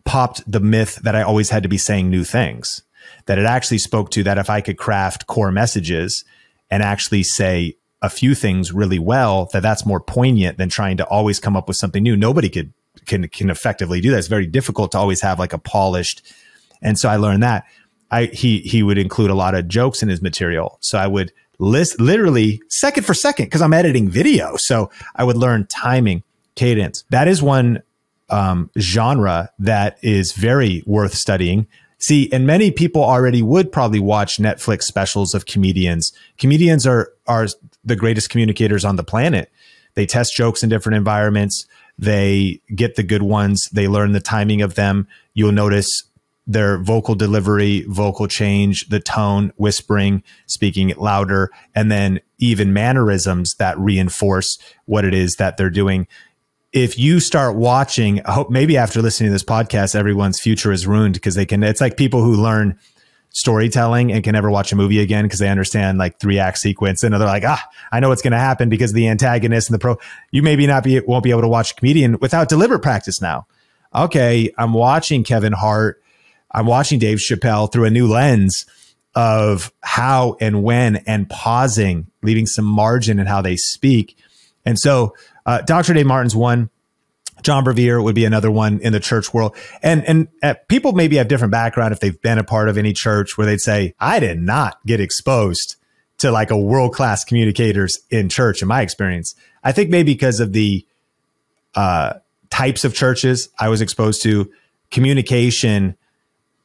popped the myth that I always had to be saying new things, that it actually spoke to that if I could craft core messages and actually say a few things really well, that that's more poignant than trying to always come up with something new. Nobody could, can, can effectively do that. It's very difficult to always have like a polished. And so I learned that I, he, he would include a lot of jokes in his material. So I would list literally second for second, cause I'm editing video. So I would learn timing, cadence. That is one um, genre that is very worth studying. See, and many people already would probably watch Netflix specials of comedians. Comedians are are the greatest communicators on the planet. They test jokes in different environments. They get the good ones. They learn the timing of them. You'll notice their vocal delivery, vocal change, the tone, whispering, speaking louder, and then even mannerisms that reinforce what it is that they're doing. If you start watching, I hope maybe after listening to this podcast, everyone's future is ruined because they can, it's like people who learn storytelling and can never watch a movie again because they understand like three act sequence and they're like, ah, I know what's going to happen because the antagonist and the pro, you maybe not be, won't be able to watch a comedian without deliberate practice now. Okay. I'm watching Kevin Hart. I'm watching Dave Chappelle through a new lens of how and when and pausing, leaving some margin in how they speak. And so, Uh, Doctor Dave Martin's one, John Bevere would be another one in the church world. And, and uh, people maybe have different background if they've been a part of any church where they'd say, I did not get exposed to like a world-class communicators in church in my experience. I think maybe because of the uh, types of churches I was exposed to, communication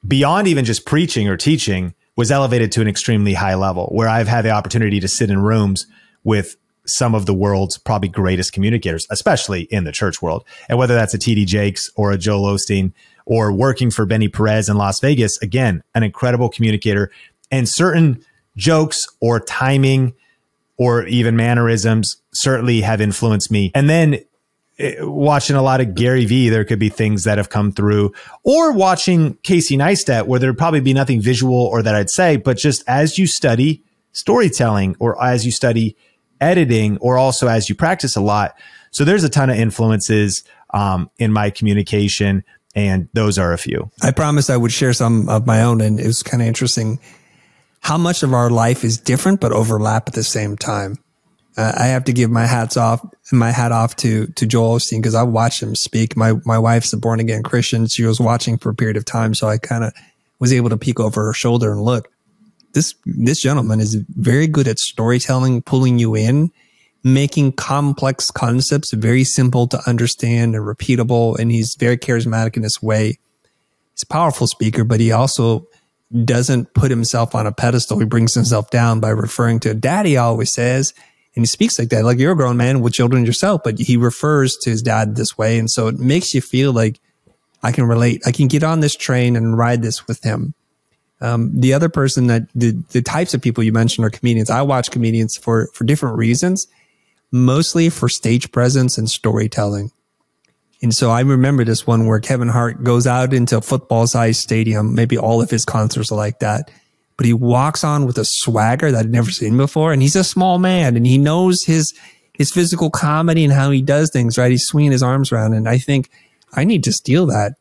beyond even just preaching or teaching was elevated to an extremely high level where I've had the opportunity to sit in rooms with some of the world's probably greatest communicators, especially in the church world. And whether that's a T D Jakes or a Joel Osteen or working for Benny Perez in Las Vegas, again, an incredible communicator, and certain jokes or timing or even mannerisms certainly have influenced me. And then it, watching a lot of Gary Vee, there could be things that have come through, or watching Casey Neistat, where there'd probably be nothing visual or that I'd say, but just as you study storytelling or as you study editing, or also as you practice a lot. So there's a ton of influences um, in my communication, and those are a few. I promised I would share some of my own, and it was kind of interesting how much of our life is different but overlap at the same time. Uh, I have to give my hats off, my hat off to to Joel Osteen, because I watched him speak. My my wife's a born again Christian; she was watching for a period of time, so I kind of was able to peek over her shoulder and look. This, this gentleman is very good at storytelling, pulling you in, making complex concepts very simple to understand and repeatable. And he's very charismatic in his way. He's a powerful speaker, but he also doesn't put himself on a pedestal. He brings himself down by referring to daddy, always says, and he speaks like that. Like, you're a grown man with children yourself, but he refers to his dad this way. And so it makes you feel like, I can relate. I can get on this train and ride this with him. Um, the other person that the, the types of people you mentioned are comedians. I watch comedians for, for different reasons, mostly for stage presence and storytelling. And so I remember this one where Kevin Hart goes out into a football sized stadium. Maybe all of his concerts are like that, but he walks on with a swagger that I'd never seen before. And he's a small man, and he knows his, his physical comedy and how he does things, right? He's swinging his arms around. And I think I need to steal that.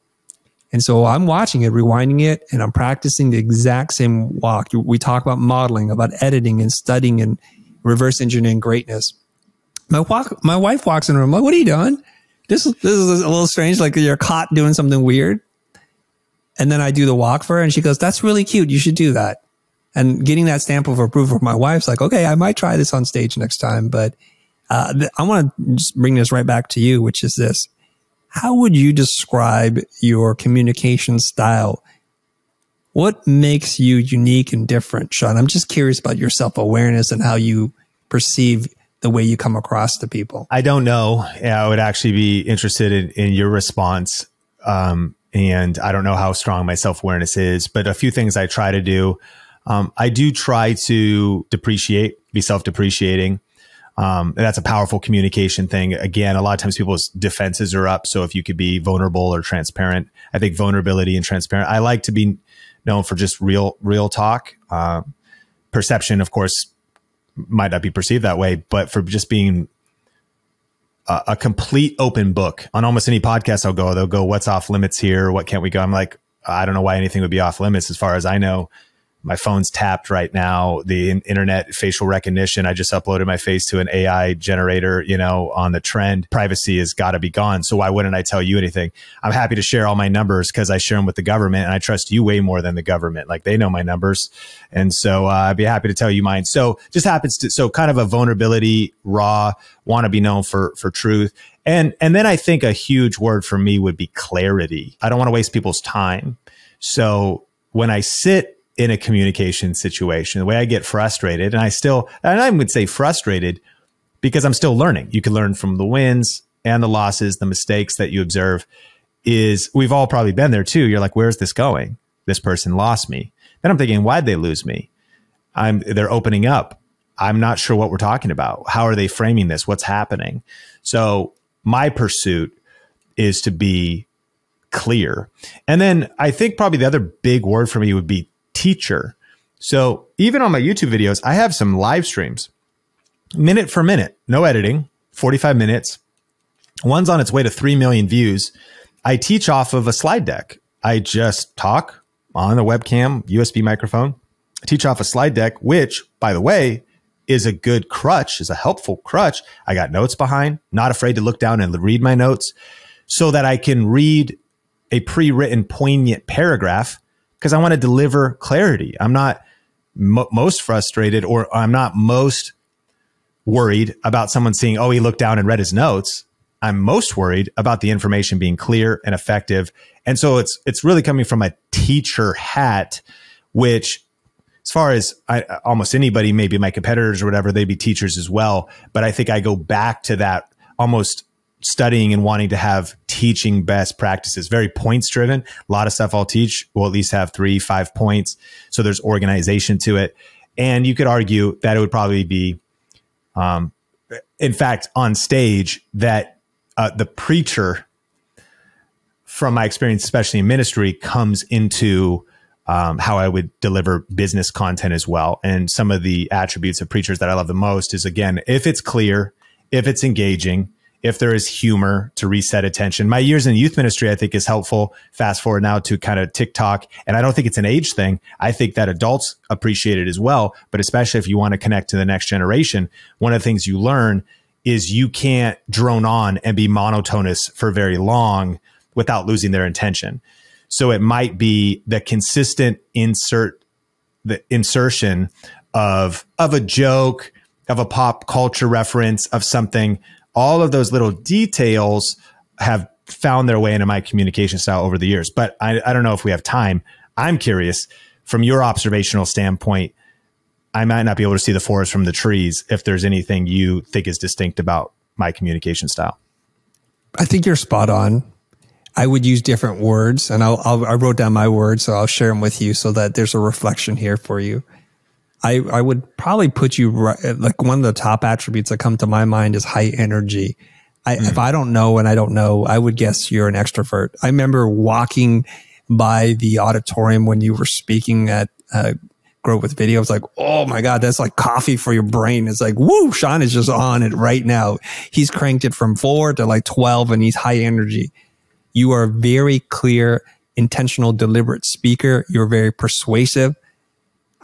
And so I'm watching it, rewinding it, and I'm practicing the exact same walk. We talk about modeling, about editing and studying and reverse engineering greatness. My walk, my wife walks in the room, like, what are you doing? This, this is a little strange, like you're caught doing something weird. And then I do the walk for her, and she goes, that's really cute. You should do that. And getting that stamp of approval from my wife's like, okay, I might try this on stage next time. But uh, I want to just bring this right back to you, which is this. How would you describe your communication style? What makes you unique and different, Sean? I'm just curious about your self-awareness and how you perceive the way you come across to people. I don't know. I would actually be interested in, in your response. Um, and I don't know how strong my self-awareness is, but a few things I try to do. Um, I do try to depreciate, be self-depreciating. Um, that's a powerful communication thing. Again, a lot of times people's defenses are up. So if you could be vulnerable or transparent, I think vulnerability and transparent. I like to be known for just real, real talk. Uh, perception, of course, might not be perceived that way, but for just being a, a complete open book. On almost any podcast I'll go, they'll go, what's off limits here? What can't we go? I'm like, I don't know why anything would be off limits as far as I know. My phone's tapped right now. The internet, facial recognition. I just uploaded my face to an A I generator, you know, on the trend. Privacy has got to be gone. So why wouldn't I tell you anything? I'm happy to share all my numbers because I share them with the government, and I trust you way more than the government. Like, they know my numbers. And so uh, I'd be happy to tell you mine. So just happens to, so kind of a vulnerability, raw, want to be known for, for truth. And, and then I think a huge word for me would be clarity. I don't want to waste people's time. So when I sit in a communication situation, the way I get frustrated, and I still, and I would say frustrated because I'm still learning. You can learn from the wins and the losses, the mistakes that you observe. Is we've all probably been there too. You're like, where's this going? This person lost me. Then I'm thinking, why'd they lose me? I'm, they're opening up. I'm not sure what we're talking about. How are they framing this? What's happening? So my pursuit is to be clear. And then I think probably the other big word for me would be teacher. So even on my YouTube videos, I have some live streams, minute for minute, no editing, forty-five minutes. One's on its way to three million views. I teach off of a slide deck. I just talk on a webcam, U S B microphone. I teach off a slide deck, which, by the way, is a good crutch, is a helpful crutch. I got notes behind, not afraid to look down and read my notes so that I can read a pre-written poignant paragraph, because I want to deliver clarity. I'm not mo most frustrated, or I'm not most worried about someone seeing, oh, he looked down and read his notes. I'm most worried about the information being clear and effective. And so it's, it's really coming from a teacher hat, which as far as I, almost anybody, maybe my competitors or whatever, they'd be teachers as well. But I think I go back to that almost studying and wanting to have teaching best practices, very points driven. A lot of stuff I'll teach will at least have three, five points. So there's organization to it. And you could argue that it would probably be, um, in fact, on stage that uh, the preacher, from my experience, especially in ministry, comes into um, how I would deliver business content as well. And some of the attributes of preachers that I love the most is, again, if it's clear, if it's engaging, if there is humor to reset attention. My years in youth ministry, I think, is helpful. Fast forward now to kind of TikTok. And I don't think it's an age thing. I think that adults appreciate it as well. But especially if you want to connect to the next generation, one of the things you learn is you can't drone on and be monotonous for very long without losing their intention. So it might be the consistent insert, the insertion of, of a joke, of a pop culture reference, of something. All of those little details have found their way into my communication style over the years. But I, I don't know if we have time. I'm curious, from your observational standpoint, I might not be able to see the forest from the trees, if there's anything you think is distinct about my communication style. I think you're spot on. I would use different words, and I'll, I'll, I wrote down my words, so I'll share them with you so that there's a reflection here for you. I, I would probably put you right, like one of the top attributes that come to my mind is high energy. I, mm. If I don't know and I don't know, I would guess you're an extrovert. I remember walking by the auditorium when you were speaking at uh, Grow With Video. I was like, oh my God, that's like coffee for your brain. It's like, woo, Sean is just on it right now. He's cranked it from four to like twelve and he's high energy. You are a very clear, intentional, deliberate speaker. You're very persuasive.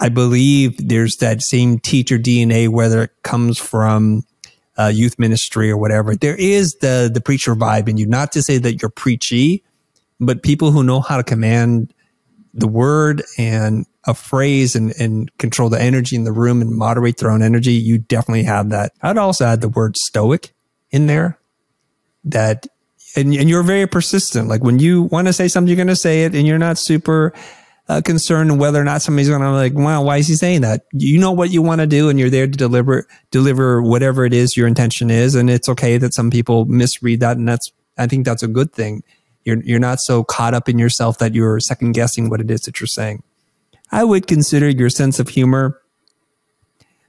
I believe there's that same teacher D N A, whether it comes from uh, youth ministry or whatever. There is the the preacher vibe in you. Not to say that you're preachy, but people who know how to command the word and a phrase and, and control the energy in the room and moderate their own energy, you definitely have that. I'd also add the word stoic in there. That and, and you're very persistent. Like when you want to say something, you're going to say it, and you're not super... Uh, concern whether or not somebody's going to like, wow, why is he saying that? You know what you want to do, and you're there to deliver deliver whatever it is your intention is, and it's okay that some people misread that, and that's I think that's a good thing. You're you're not so caught up in yourself that you're second guessing what it is that you're saying. I would consider your sense of humor.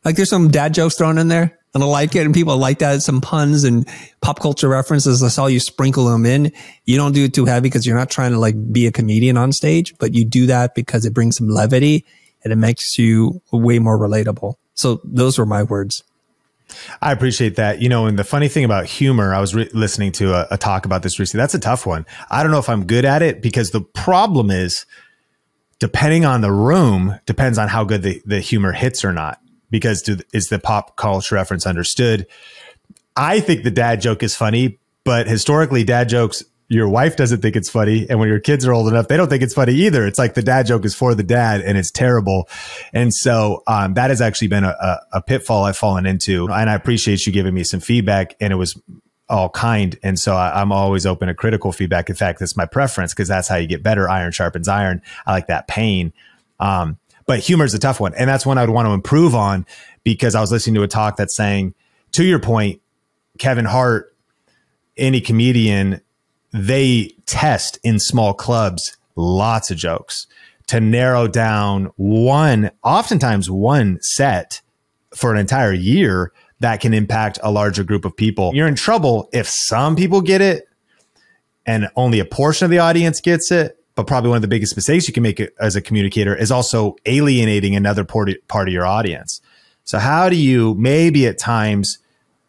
Like there's some dad jokes thrown in there, and I like it, and people like that. Some puns and pop culture references. I saw you sprinkle them in. You don't do it too heavy because you're not trying to like be a comedian on stage, but you do that because it brings some levity and it makes you way more relatable. So those were my words. I appreciate that. You know, and the funny thing about humor, I was re listening to a, a talk about this recently. That's a tough one. I don't know if I'm good at it, because the problem is, depending on the room, depends on how good the, the humor hits or not. Because to, is the pop culture reference understood? I think the dad joke is funny, but historically dad jokes, your wife doesn't think it's funny. And when your kids are old enough, they don't think it's funny either. It's like the dad joke is for the dad and it's terrible. And so um, that has actually been a, a, a pitfall I've fallen into. And I appreciate you giving me some feedback, and it was all kind. And so I, I'm always open to critical feedback. In fact, that's my preference, because that's how you get better. Iron sharpens iron. I like that pain. Um, But humor is a tough one. And that's one I would want to improve on, because I was listening to a talk that's saying, to your point, Kevin Hart, any comedian, they test in small clubs lots of jokes to narrow down one, oftentimes one set for an entire year that can impact a larger group of people. You're in trouble if some people get it and only a portion of the audience gets it. But probably one of the biggest mistakes you can make as a communicator is also alienating another part of your audience. So how do you maybe at times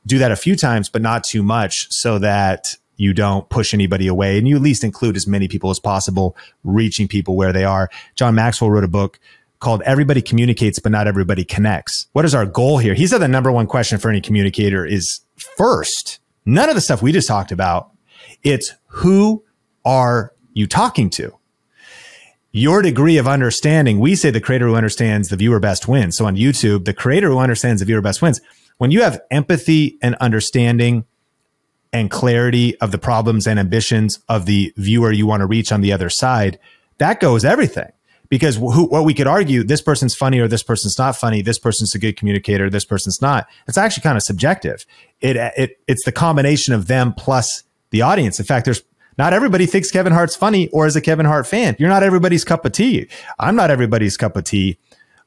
do that a few times, but not too much, so that you don't push anybody away and you at least include as many people as possible, reaching people where they are? John Maxwell wrote a book called Everybody Communicates, But Not Everybody Connects. What is our goal here? He said the number one question for any communicator is, first, none of the stuff we just talked about. It's who are you talking to? Your degree of understanding. We say the creator who understands the viewer best wins. So on YouTube, the creator who understands the viewer best wins. When you have empathy and understanding and clarity of the problems and ambitions of the viewer you want to reach on the other side, that goes everything. Because who, what we could argue, this person's funny or this person's not funny, this person's a good communicator, this person's not. It's actually kind of subjective. It, it It's the combination of them plus the audience. In fact, there's not everybody thinks Kevin Hart's funny or is a Kevin Hart fan. You're not everybody's cup of tea. I'm not everybody's cup of tea.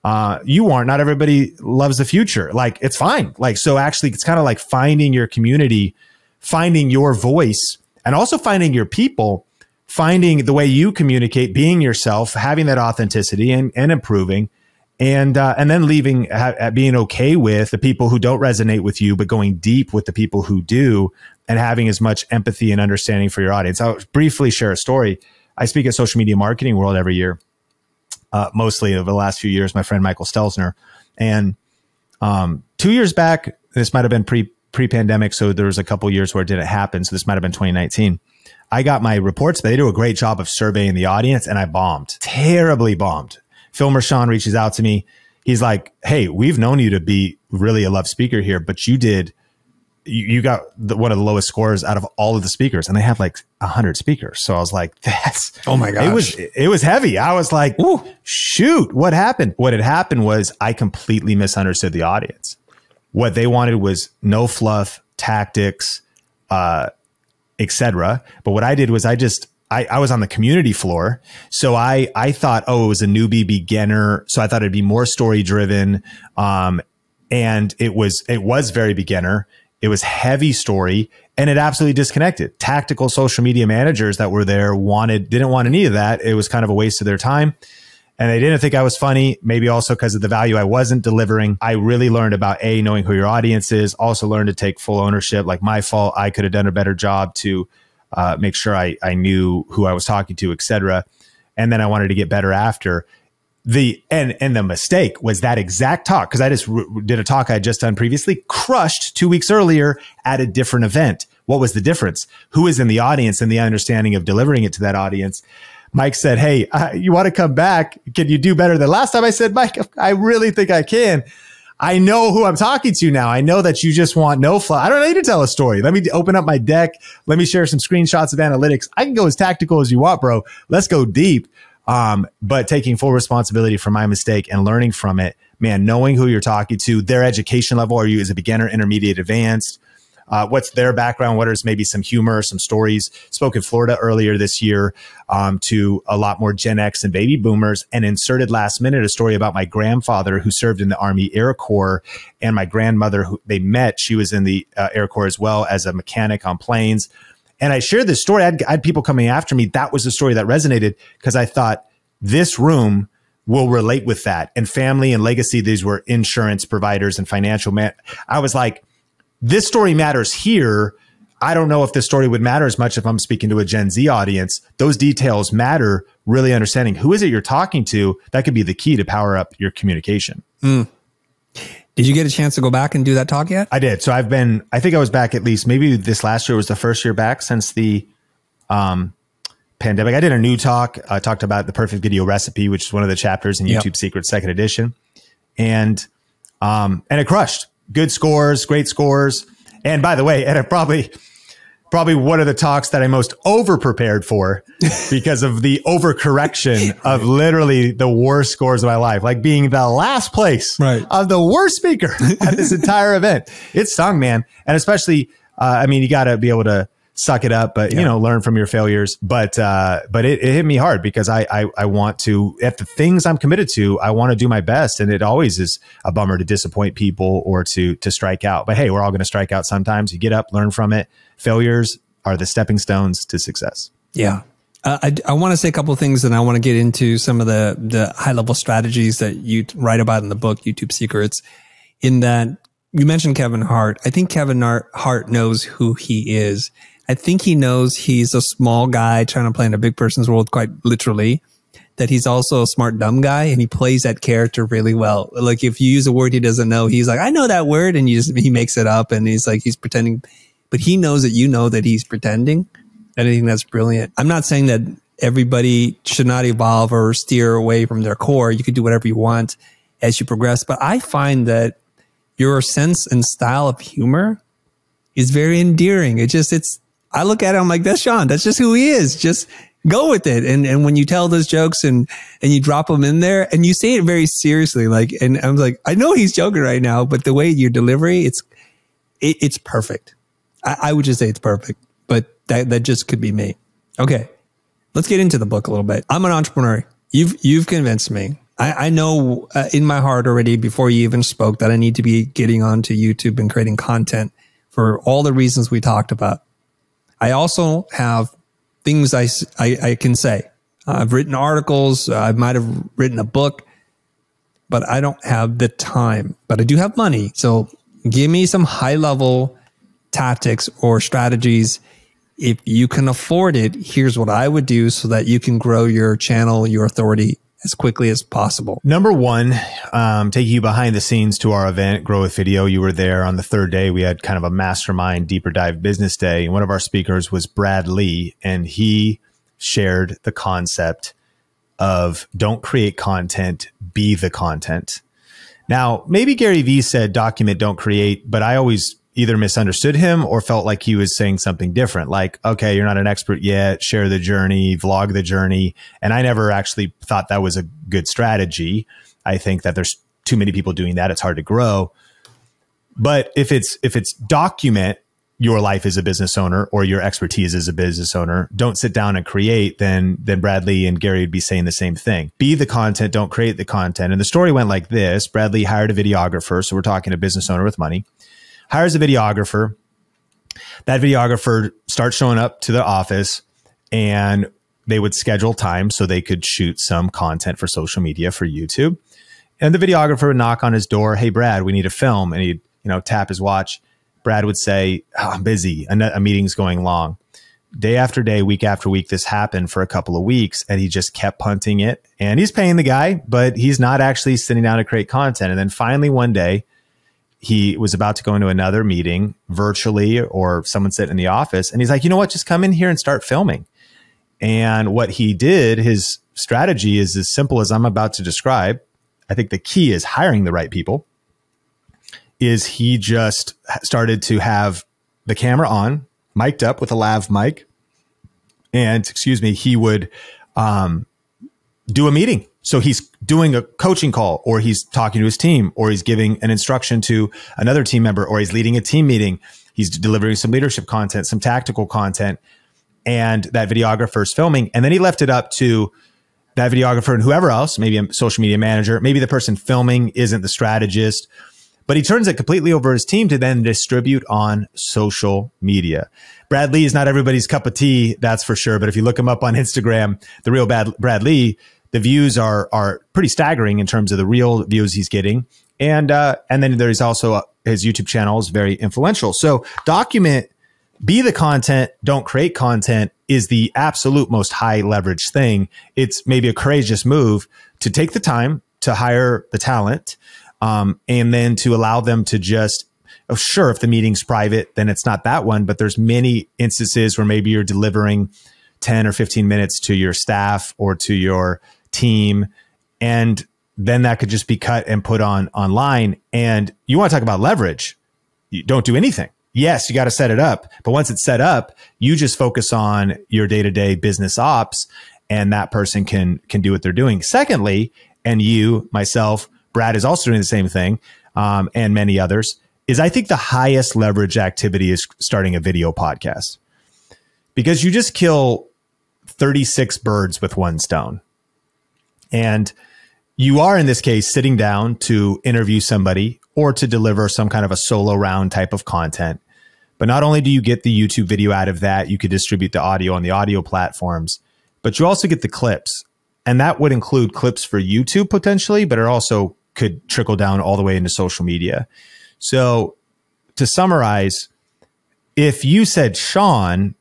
Uh, you aren't. Not everybody loves the future. Like, it's fine. Like, so actually, it's kind of like finding your community, finding your voice, and also finding your people, finding the way you communicate, being yourself, having that authenticity, and, and improving, and uh, and then leaving at being okay with the people who don't resonate with you, but going deep with the people who do, and having as much empathy and understanding for your audience. I'll briefly share a story. I speak at Social Media Marketing World every year. Uh, mostly over the last few years, my friend Michael Stelzner. And um, two years back, this might have been pre, pre-pandemic, so there was a couple years where it didn't happen. So this might have been twenty nineteen. I got my reports. They do a great job of surveying the audience, and I bombed. Terribly bombed. Filmer Sean reaches out to me. He's like, hey, we've known you to be really a loved speaker here, but you did, you, you got the, one of the lowest scores out of all of the speakers. And they have like one hundred speakers. So I was like, that's, oh my gosh. It was, it was heavy. I was like, ooh, shoot, what happened? What had happened was I completely misunderstood the audience. What they wanted was no fluff, tactics, uh, et cetera. But what I did was I just, I, I was on the community floor. So I, I thought, oh, it was a newbie beginner. So I thought it'd be more story driven. Um, and it was, it was very beginner. It was heavy story, and it absolutely disconnected. Tactical social media managers that were there wanted, didn't want any of that. It was kind of a waste of their time, and they didn't think I was funny. Maybe also because of the value I wasn't delivering. I really learned about A, knowing who your audience is, also learned to take full ownership. Like, my fault, I could have done a better job to uh, make sure I, I knew who I was talking to, et cetera. And then I wanted to get better after. The and and the mistake was that exact talk, because I just did a talk I had just done previously, crushed two weeks earlier at a different event. What was the difference? Who is in the audience and the understanding of delivering it to that audience? Mike said, hey, uh, you want to come back? Can you do better than last time? I said, Mike, I really think I can. I know who I'm talking to now. I know that you just want no fly. I don't need to tell a story. Let me open up my deck. Let me share some screenshots of analytics. I can go as tactical as you want, bro. Let's go deep. Um, but taking full responsibility for my mistake and learning from it, man, knowing who you're talking to, their education level. Are you as a beginner, intermediate, advanced? Uh, what's their background? What is maybe some humor, some stories? Spoke in Florida earlier this year um, to a lot more Gen X and baby boomers, and inserted last minute a story about my grandfather who served in the Army Air Corps, and my grandmother who they met. She was in the uh, Air Corps as well, as a mechanic on planes. And I shared this story. I had, I had people coming after me. That was the story that resonated, because I thought this room will relate with that. And family and legacy, these were insurance providers and financial man. I was like, this story matters here. I don't know if this story would matter as much if I'm speaking to a Gen Z audience. Those details matter. Really understanding who is it you're talking to. That could be the key to power up your communication. Mm. Did you get a chance to go back and do that talk yet? I did. So I've been, I think I was back at least, maybe this last year was the first year back since the um, pandemic. I did a new talk. I talked about the perfect video recipe, which is one of the chapters in YouTube yep. Secrets, second edition. And, um, and it crushed. Good scores, great scores. And by the way, and it probably... probably one of the talks that I most over prepared for because of the overcorrection right. of literally the worst scores of my life, like being the last place right. of the worst speaker at this entire event. It stung, man. And especially, uh, I mean, you got to be able to suck it up, but yeah. you know, learn from your failures. But, uh, but it, it hit me hard because I, I, I want to, at the things I'm committed to, I want to do my best. And it always is a bummer to disappoint people or to, to strike out, but hey, we're all going to strike out sometimes. You get up, learn from it. Failures are the stepping stones to success. Yeah. Uh, I, I want to say a couple of things, and I want to get into some of the, the high level strategies that you write about in the book, YouTube Secrets, in that you mentioned Kevin Hart. I think Kevin Hart knows who he is. I think he knows he's a small guy trying to play in a big person's world, quite literally, that he's also a smart, dumb guy, and he plays that character really well. Like, if you use a word he doesn't know, he's like, I know that word, and you just, he makes it up, and he's like, he's pretending, but he knows that you know that he's pretending. I think that's brilliant. I'm not saying that everybody should not evolve or steer away from their core. You could do whatever you want as you progress, but I find that your sense and style of humor is very endearing. It just, it's, I look at it, I'm like, that's Sean. That's just who he is. Just go with it. And and when you tell those jokes and and you drop them in there and you say it very seriously, like, and I was like, I know he's joking right now, but the way your delivery, it's it, it's perfect. I, I would just say it's perfect, but that that just could be me. Okay, let's get into the book a little bit. I'm an entrepreneur. You've you've convinced me. I, I know uh, in my heart already before you even spoke that I need to be getting onto YouTube and creating content for all the reasons we talked about. I also have things I, I, I can say. Uh, I've written articles. Uh, I might have written a book, but I don't have the time. But I do have money. So give me some high-level tactics or strategies. If you can afford it, here's what I would do so that you can grow your channel, your authority, as quickly as possible. Number one, um, taking you behind the scenes to our event, Grow With Video. You were there on the third day. We had kind of a mastermind, deeper dive business day. And one of our speakers was Brad Lee, and he shared the concept of don't create content, be the content. Now, maybe Gary Vee said document, don't create, but I always either misunderstood him or felt like he was saying something different. Like, okay, you're not an expert yet, share the journey, vlog the journey. And I never actually thought that was a good strategy. I think that there's too many people doing that. It's hard to grow. But if it's, if it's document your life as a business owner or your expertise as a business owner, don't sit down and create, then, then Brad Lee and Gary would be saying the same thing. Be the content, don't create the content. And the story went like this. Brad Lee hired a videographer. So we're talking a business owner with money. Hires a videographer. That videographer starts showing up to the office, and they would schedule time so they could shoot some content for social media, for YouTube. And the videographer would knock on his door. Hey, Brad, we need a film. And he'd, you know, tap his watch. Brad would say, oh, I'm busy. A, a meeting's going long. Day after day, week after week, this happened for a couple of weeks, and he just kept punting it. And he's paying the guy, but he's not actually sitting down to create content. And then finally one day, he was about to go into another meeting virtually, or someone sitting in the office. And he's like, you know what? Just come in here and start filming. And what he did, his strategy is as simple as I'm about to describe. I think the key is hiring the right people. Is he just started to have the camera on, mic'd up with a lav mic. And excuse me, he would um, do a meeting. So he's doing a coaching call, or he's talking to his team, or he's giving an instruction to another team member, or he's leading a team meeting. He's delivering some leadership content, some tactical content, and that videographer is filming. And then he left it up to that videographer and whoever else, maybe a social media manager, maybe the person filming isn't the strategist, but he turns it completely over his team to then distribute on social media. Brad Lee is not everybody's cup of tea, that's for sure. But if you look him up on Instagram, the real Brad Lee, the views are are pretty staggering in terms of the real views he's getting. And uh, and then there's also a, his YouTube channel is very influential. So document, be the content, don't create content is the absolute most high leverage thing. It's maybe a courageous move to take the time to hire the talent um, and then to allow them to just, oh, sure, if the meeting's private, then it's not that one. But there's many instances where maybe you're delivering ten or fifteen minutes to your staff or to your team, and then that could just be cut and put on online. And you want to talk about leverage, you don't do anything. Yes, you got to set it up, but once it's set up, you just focus on your day-to-day business ops, and that person can can do what they're doing. Secondly, and you, myself, Brad is also doing the same thing, um, and many others, is I think the highest leverage activity is starting a video podcast, because you just kill thirty-six birds with one stone. And you are, in this case, sitting down to interview somebody or to deliver some kind of a solo round type of content. But not only do you get the YouTube video out of that, you could distribute the audio on the audio platforms, but you also get the clips. And that would include clips for YouTube potentially, but it also could trickle down all the way into social media. So to summarize, if you said, Sean,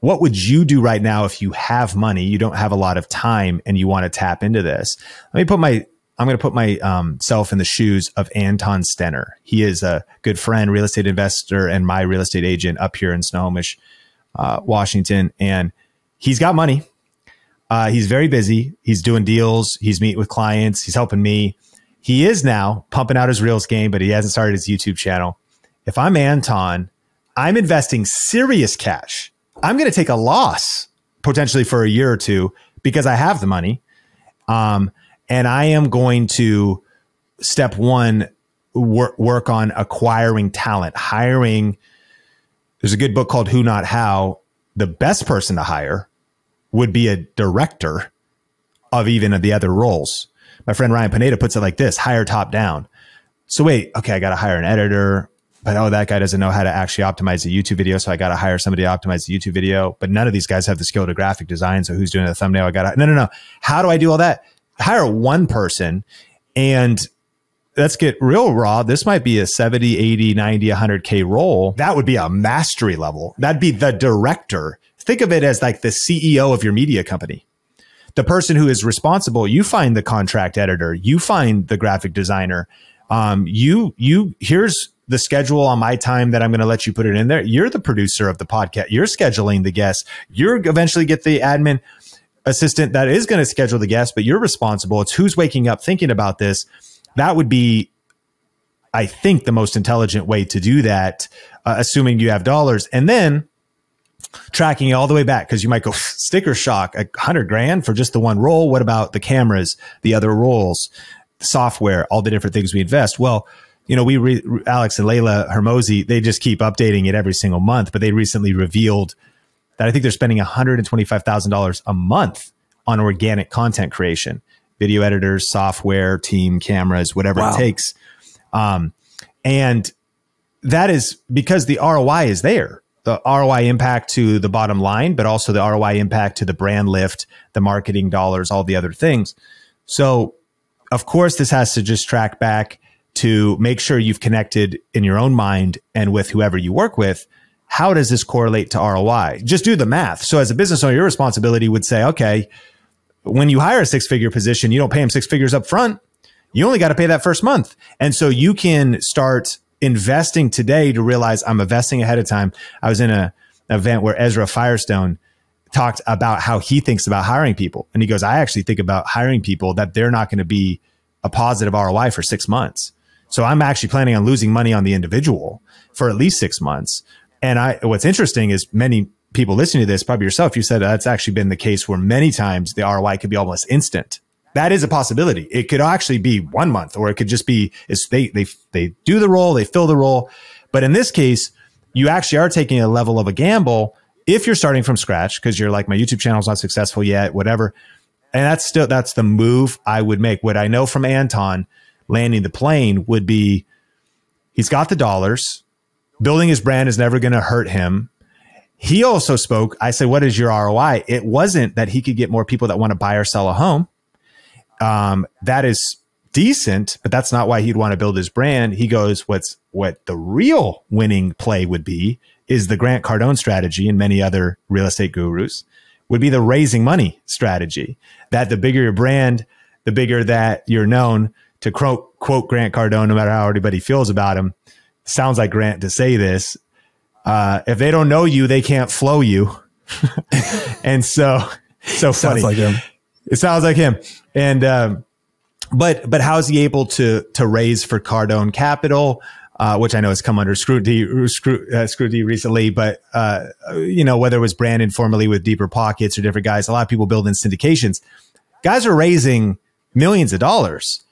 what would you do right now if you have money, you don't have a lot of time, and you want to tap into this? Let me put my, I'm going to put my um, self in the shoes of Anton Stenner. He is a good friend, real estate investor, and my real estate agent up here in Snohomish, uh, Washington. And he's got money. Uh, he's very busy. He's doing deals. He's meeting with clients. He's helping me. He is now pumping out his Reels game, but he hasn't started his YouTube channel. If I'm Anton, I'm investing serious cash. I'm going to take a loss potentially for a year or two, because I have the money. Um, and I am going to, step one, work, work on acquiring talent, hiring. There's a good book called Who Not How. The best person to hire would be a director of even of the other roles. My friend Ryan Pineda puts it like this: hire top down. So wait, okay, I got to hire an editor, but oh, that guy doesn't know how to actually optimize a YouTube video. So I got to hire somebody to optimize the YouTube video, but none of these guys have the skill to graphic design. So who's doing the thumbnail? I got to, no, no, no. How do I do all that? Hire one person. And let's get real raw. This might be a seventy, eighty, ninety, one hundred K role. That would be a mastery level. That'd be the director. Think of it as like the C E O of your media company. The person who is responsible, you find the contract editor, you find the graphic designer. Um, you, you, here's the schedule on my time that I'm going to let you put it in there. You're the producer of the podcast. You're scheduling the guests. You're eventually get the admin assistant that is going to schedule the guests, but you're responsible. It's who's waking up thinking about this. That would be, I think, the most intelligent way to do that, uh, assuming you have dollars. And then tracking it all the way back, because you might go sticker shock, a hundred grand for just the one role. What about the cameras, the other roles, the software, all the different things we invest? Well, you know, we re Alex and Layla Hormozi, they just keep updating it every single month, but they recently revealed that I think they're spending one hundred twenty-five thousand dollars a month on organic content creation, video editors, software, team, cameras, whatever wow. it takes. Um, and that is because the R O I is there. The R O I impact to the bottom line, but also the R O I impact to the brand lift, the marketing dollars, all the other things. So of course, this has to just track back to make sure you've connected in your own mind and with whoever you work with. How does this correlate to R O I? Just do the math. So as a business owner, your responsibility would say, okay, when you hire a six-figure position, you don't pay them six figures up front. You only got to pay that first month. And so you can start investing today to realize I'm investing ahead of time. I was in a, an event where Ezra Firestone talked about how he thinks about hiring people. And he goes, I actually think about hiring people that they're not going to be a positive R O I for six months. So I'm actually planning on losing money on the individual for at least six months. And I, what's interesting is many people listening to this, probably yourself, you said that's actually been the case where many times the R O I could be almost instant. That is a possibility. It could actually be one month, or it could just be it's they they they do the role, they fill the role. But in this case, you actually are taking a level of a gamble if you're starting from scratch because you're like, my YouTube channel's not successful yet, whatever. And that's still that's the move I would make. What I know from Anton landing the plane would be he's got the dollars, building his brand is never going to hurt him. He also spoke. I said, what is your R O I? It wasn't that he could get more people that want to buy or sell a home. Um, that is decent, but that's not why he'd want to build his brand. He goes, what's, what the real winning play would be is the Grant Cardone strategy, and many other real estate gurus would be the raising money strategy, that the bigger your brand, the bigger that you're known, to quote, quote Grant Cardone, no matter how everybody feels about him. Sounds like Grant to say this. Uh, if they don't know you, they can't flow you. And so, so funny. Sounds like him. It sounds like him. And, um, but, but how's he able to, to raise for Cardone Capital, uh, which I know has come under scrutiny, uh, scrutiny recently, but, uh, you know, whether it was branded formally with Deeper Pockets or different guys, a lot of people build in syndications. Guys are raising millions of dollars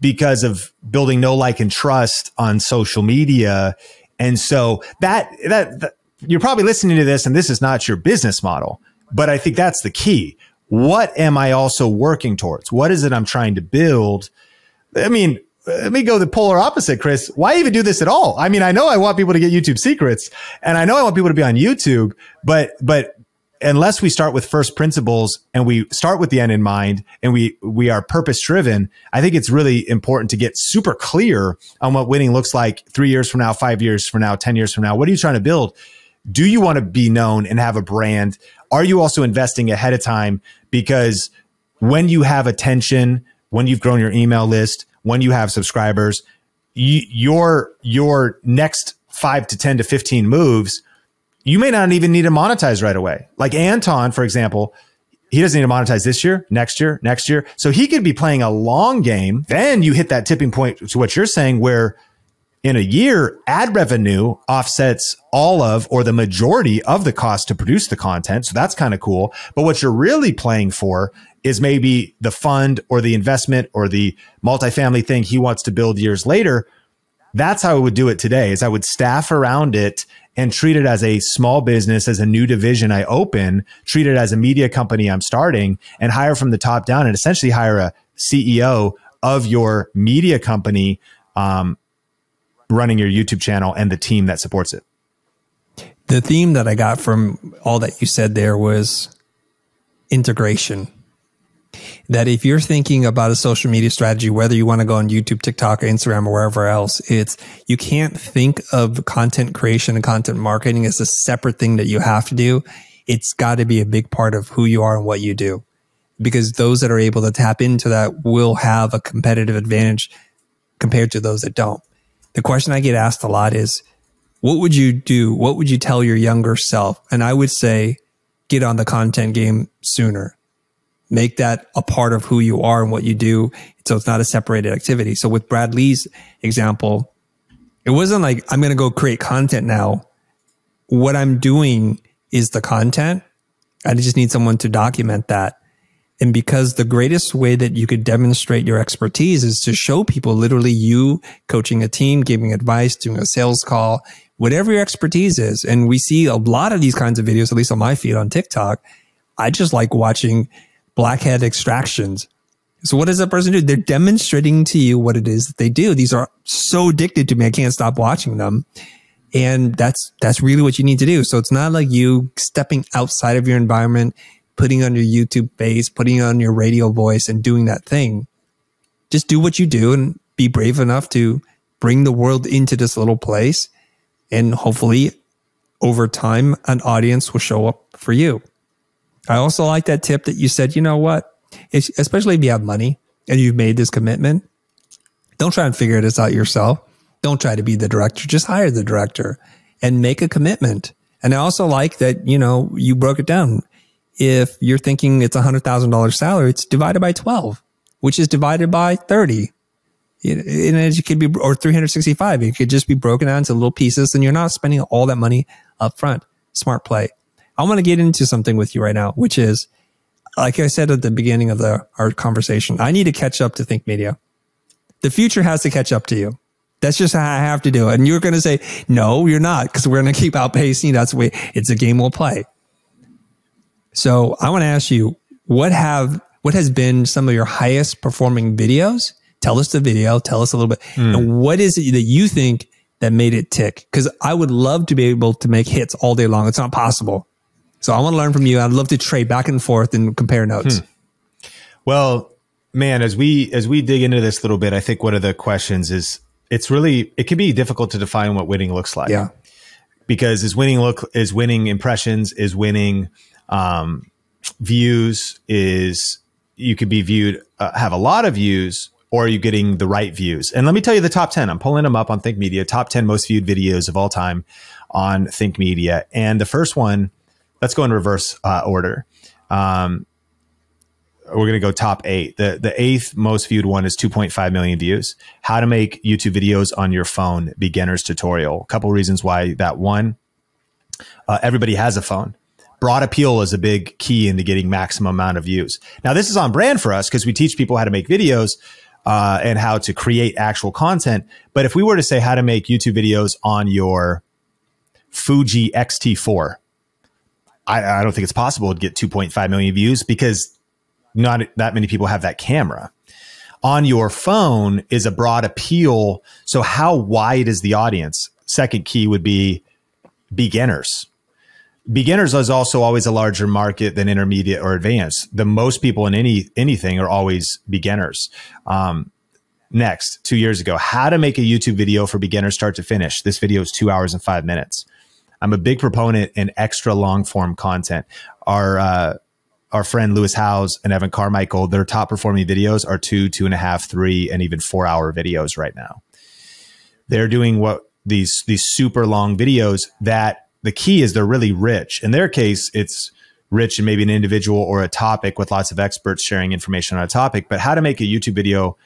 because of building know, like, and trust on social media. And so that, that, that you're probably listening to this and this is not your business model, but I think that's the key. What am I also working towards? What is it I'm trying to build? I mean, let me go the polar opposite, Chris. Why even do this at all? I mean, I know I want people to get YouTube secrets, and I know I want people to be on YouTube, but, but unless we start with first principles and we start with the end in mind and we, we are purpose driven, I think it's really important to get super clear on what winning looks like three years from now, five years from now, ten years from now. What are you trying to build? Do you want to be known and have a brand? Are you also investing ahead of time? Because when you have attention, when you've grown your email list, when you have subscribers, you, your, your next five to ten to fifteen moves, you may not even need to monetize right away. Like Anton, for example, he doesn't need to monetize this year, next year, next year. So he could be playing a long game. Then you hit that tipping point to what you're saying, where In a year, ad revenue offsets all of or the majority of the cost to produce the content. So that's kind of cool. But what you're really playing for is maybe the fund or the investment or the multifamily thing he wants to build years later. That's how I would do it today, is I would staff around it and treat it as a small business, as a new division I open, treat it as a media company I'm starting, and hire from the top down and essentially hire a C E O of your media company, um, running your YouTube channel and the team that supports it. The theme that I got from all that you said there was integration. That if you're thinking about a social media strategy, whether you want to go on YouTube, TikTok, or Instagram, or wherever else, it's, you can't think of content creation and content marketing as a separate thing that you have to do. It's got to be a big part of who you are and what you do, because those that are able to tap into that will have a competitive advantage compared to those that don't. The question I get asked a lot is, what would you do? What would you tell your younger self? And I would say, get on the content game sooner. Make that a part of who you are and what you do, so it's not a separated activity. So with Brad Lee's example, it wasn't like, I'm going to go create content now. What I'm doing is the content. I just need someone to document that. And because the greatest way that you could demonstrate your expertise is to show people literally you coaching a team, giving advice, doing a sales call, whatever your expertise is. And we see a lot of these kinds of videos, at least on my feed on TikTok. I just like watching blackhead extractions. So what does that person do? They're demonstrating to you what it is that they do. These are so addicted to me. I can't stop watching them. And that's, that's really what you need to do. So it's not like you stepping outside of your environment, putting on your YouTube face, putting on your radio voice and doing that thing. Just do what you do and be brave enough to bring the world into this little place. And hopefully over time, an audience will show up for you. I also like that tip that you said, you know what, if, especially if you have money and you've made this commitment, don't try and figure this out yourself. Don't try to be the director. Just hire the director and make a commitment. And I also like that, you know, you broke it down. If you're thinking it's a hundred thousand dollar salary, it's divided by twelve, which is divided by thirty. And it could be, or three hundred sixty-five. It could just be broken down into little pieces, and you're not spending all that money up front. Smart play. I want to get into something with you right now, which is, like I said at the beginning of the, our conversation, I need to catch up to Think Media. The future has to catch up to you. That's just how I have to do it. And you're going to say, no, you're not, because we're going to keep outpacing. That's the way, it's a game we'll play. So I want to ask you, what have, what has been some of your highest performing videos? Tell us the video, tell us a little bit. Mm. And what is it that you think that made it tick? Because I would love to be able to make hits all day long. It's not possible. So I want to learn from you. I'd love to trade back and forth and compare notes. Hmm. Well, man, as we as we dig into this little bit, I think one of the questions is, it's really, it can be difficult to define what winning looks like. Yeah. Because is winning look is winning impressions, is winning um, views, is you could be viewed, uh, have a lot of views, or are you getting the right views? And let me tell you the top ten. I'm pulling them up on Think Media, top ten most viewed videos of all time on Think Media. And the first one, let's go in reverse uh, order. Um, we're going to go top eight. The, the eighth most viewed one is two point five million views. How to make YouTube videos on your phone, beginner's tutorial. A couple reasons why that one, uh, everybody has a phone. Broad appeal is a big key into getting maximum amount of views. Now, this is on brand for us because we teach people how to make videos uh, and how to create actual content. But if we were to say how to make YouTube videos on your Fuji X T four, I don't think it's possible to get two point five million views because not that many people have that camera. On your phone is a broad appeal. So how wide is the audience? Second key would be beginners. Beginners is also always a larger market than intermediate or advanced. The most people in any anything are always beginners. Um, next, two years ago, how to make a YouTube video for beginners start to finish. This video is two hours and five minutes. I'm a big proponent in extra long form content. Our, uh, our friend Lewis Howes and Evan Carmichael, their top performing videos are two, two and a half, three, and even four hour videos right now. They're doing what these, these super long videos that the key is they're really rich. In their case, it's rich in maybe an individual or a topic with lots of experts sharing information on a topic, but how to make a YouTube video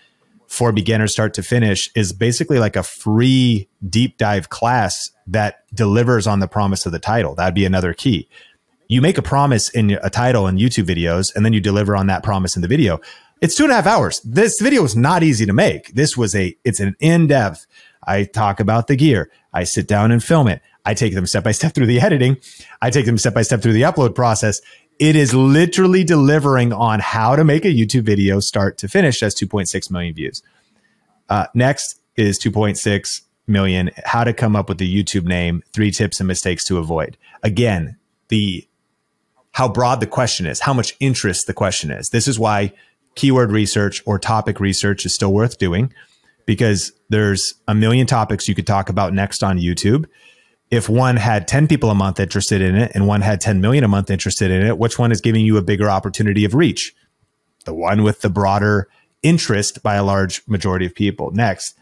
for beginners start to finish is basically like a free deep dive class that delivers on the promise of the title. That'd be another key. You make a promise in a title in YouTube videos, and then you deliver on that promise in the video. It's two and a half hours. This video was not easy to make. This was a, it's an in-depth. I talk about the gear. I sit down and film it. I take them step by step through the editing. I take them step by step through the upload process. It is literally delivering on how to make a YouTube video start to finish. That's two point six million views. Uh, next is two point six million. How to come up with the YouTube name, three tips and mistakes to avoid. Again, the how broad the question is, how much interest the question is. This is why keyword research or topic research is still worth doing, because there's a million topics you could talk about next on YouTube. If one had ten people a month interested in it and one had ten million a month interested in it, which one is giving you a bigger opportunity of reach? The one with the broader interest by a large majority of people. Next,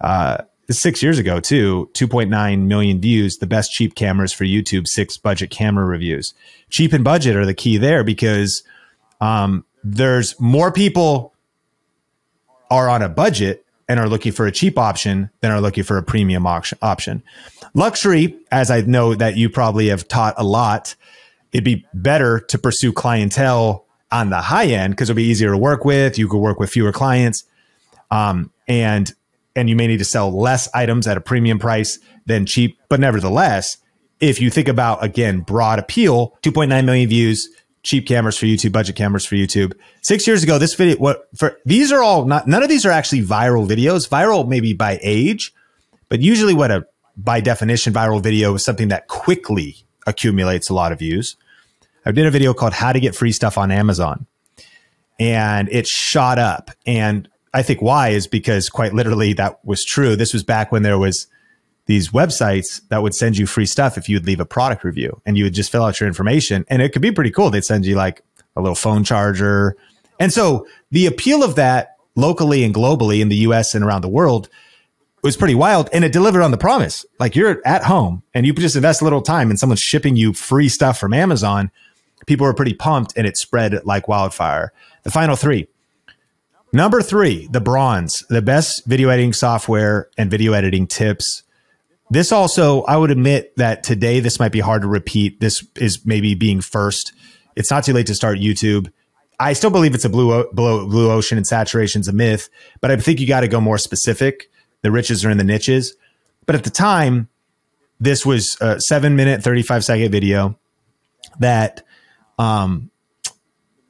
uh, six years ago too, two point nine million views, the best cheap cameras for YouTube, six budget camera reviews. Cheap and budget are the key there, because um, there's more people are on a budget and are looking for a cheap option than are looking for a premium option. Luxury, as I know that you probably have taught a lot, it'd be better to pursue clientele on the high end because it'll be easier to work with. You could work with fewer clients, um, and and you may need to sell less items at a premium price than cheap. But nevertheless, if you think about, again, broad appeal, two point nine million views, cheap cameras for YouTube, budget cameras for YouTube. Six years ago, this video, what for these are all not, none of these are actually viral videos, viral maybe by age, but usually what a, by definition, viral video is something that quickly accumulates a lot of views. I did a video called How to Get Free Stuff on Amazon, and it shot up. And I think why is because quite literally that was true. This was back when there was these websites that would send you free stuff if you would leave a product review, and you would just fill out your information, and it could be pretty cool. They'd send you like a little phone charger. And so the appeal of that locally and globally in the U S and around the world was pretty wild, and it delivered on the promise. Like, you're at home and you just invest a little time and someone's shipping you free stuff from Amazon. People were pretty pumped, and it spread like wildfire. The final three. Number three, the bronze, the best video editing software and video editing tips. This also, I would admit that today this might be hard to repeat. This is maybe being first. It's not too late to start YouTube. I still believe it's a blue, blue, blue ocean and saturation's a myth, but I think you got to go more specific. The riches are in the niches. But at the time, this was a seven minute, thirty-five second video that um,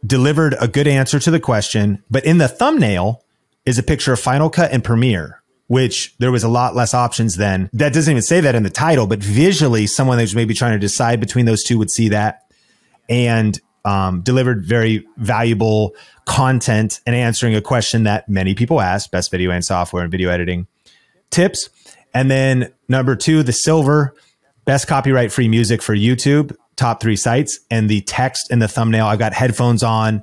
delivered a good answer to the question. But in the thumbnail is a picture of Final Cut and Premiere, which there was a lot less options then. That doesn't even say that in the title, but visually someone who's maybe trying to decide between those two would see that, and um, delivered very valuable content and answering a question that many people ask, best video and software and video editing tips. And then number two, the silver, best copyright free music for YouTube, top three sites, and the text in the thumbnail. I've got headphones on,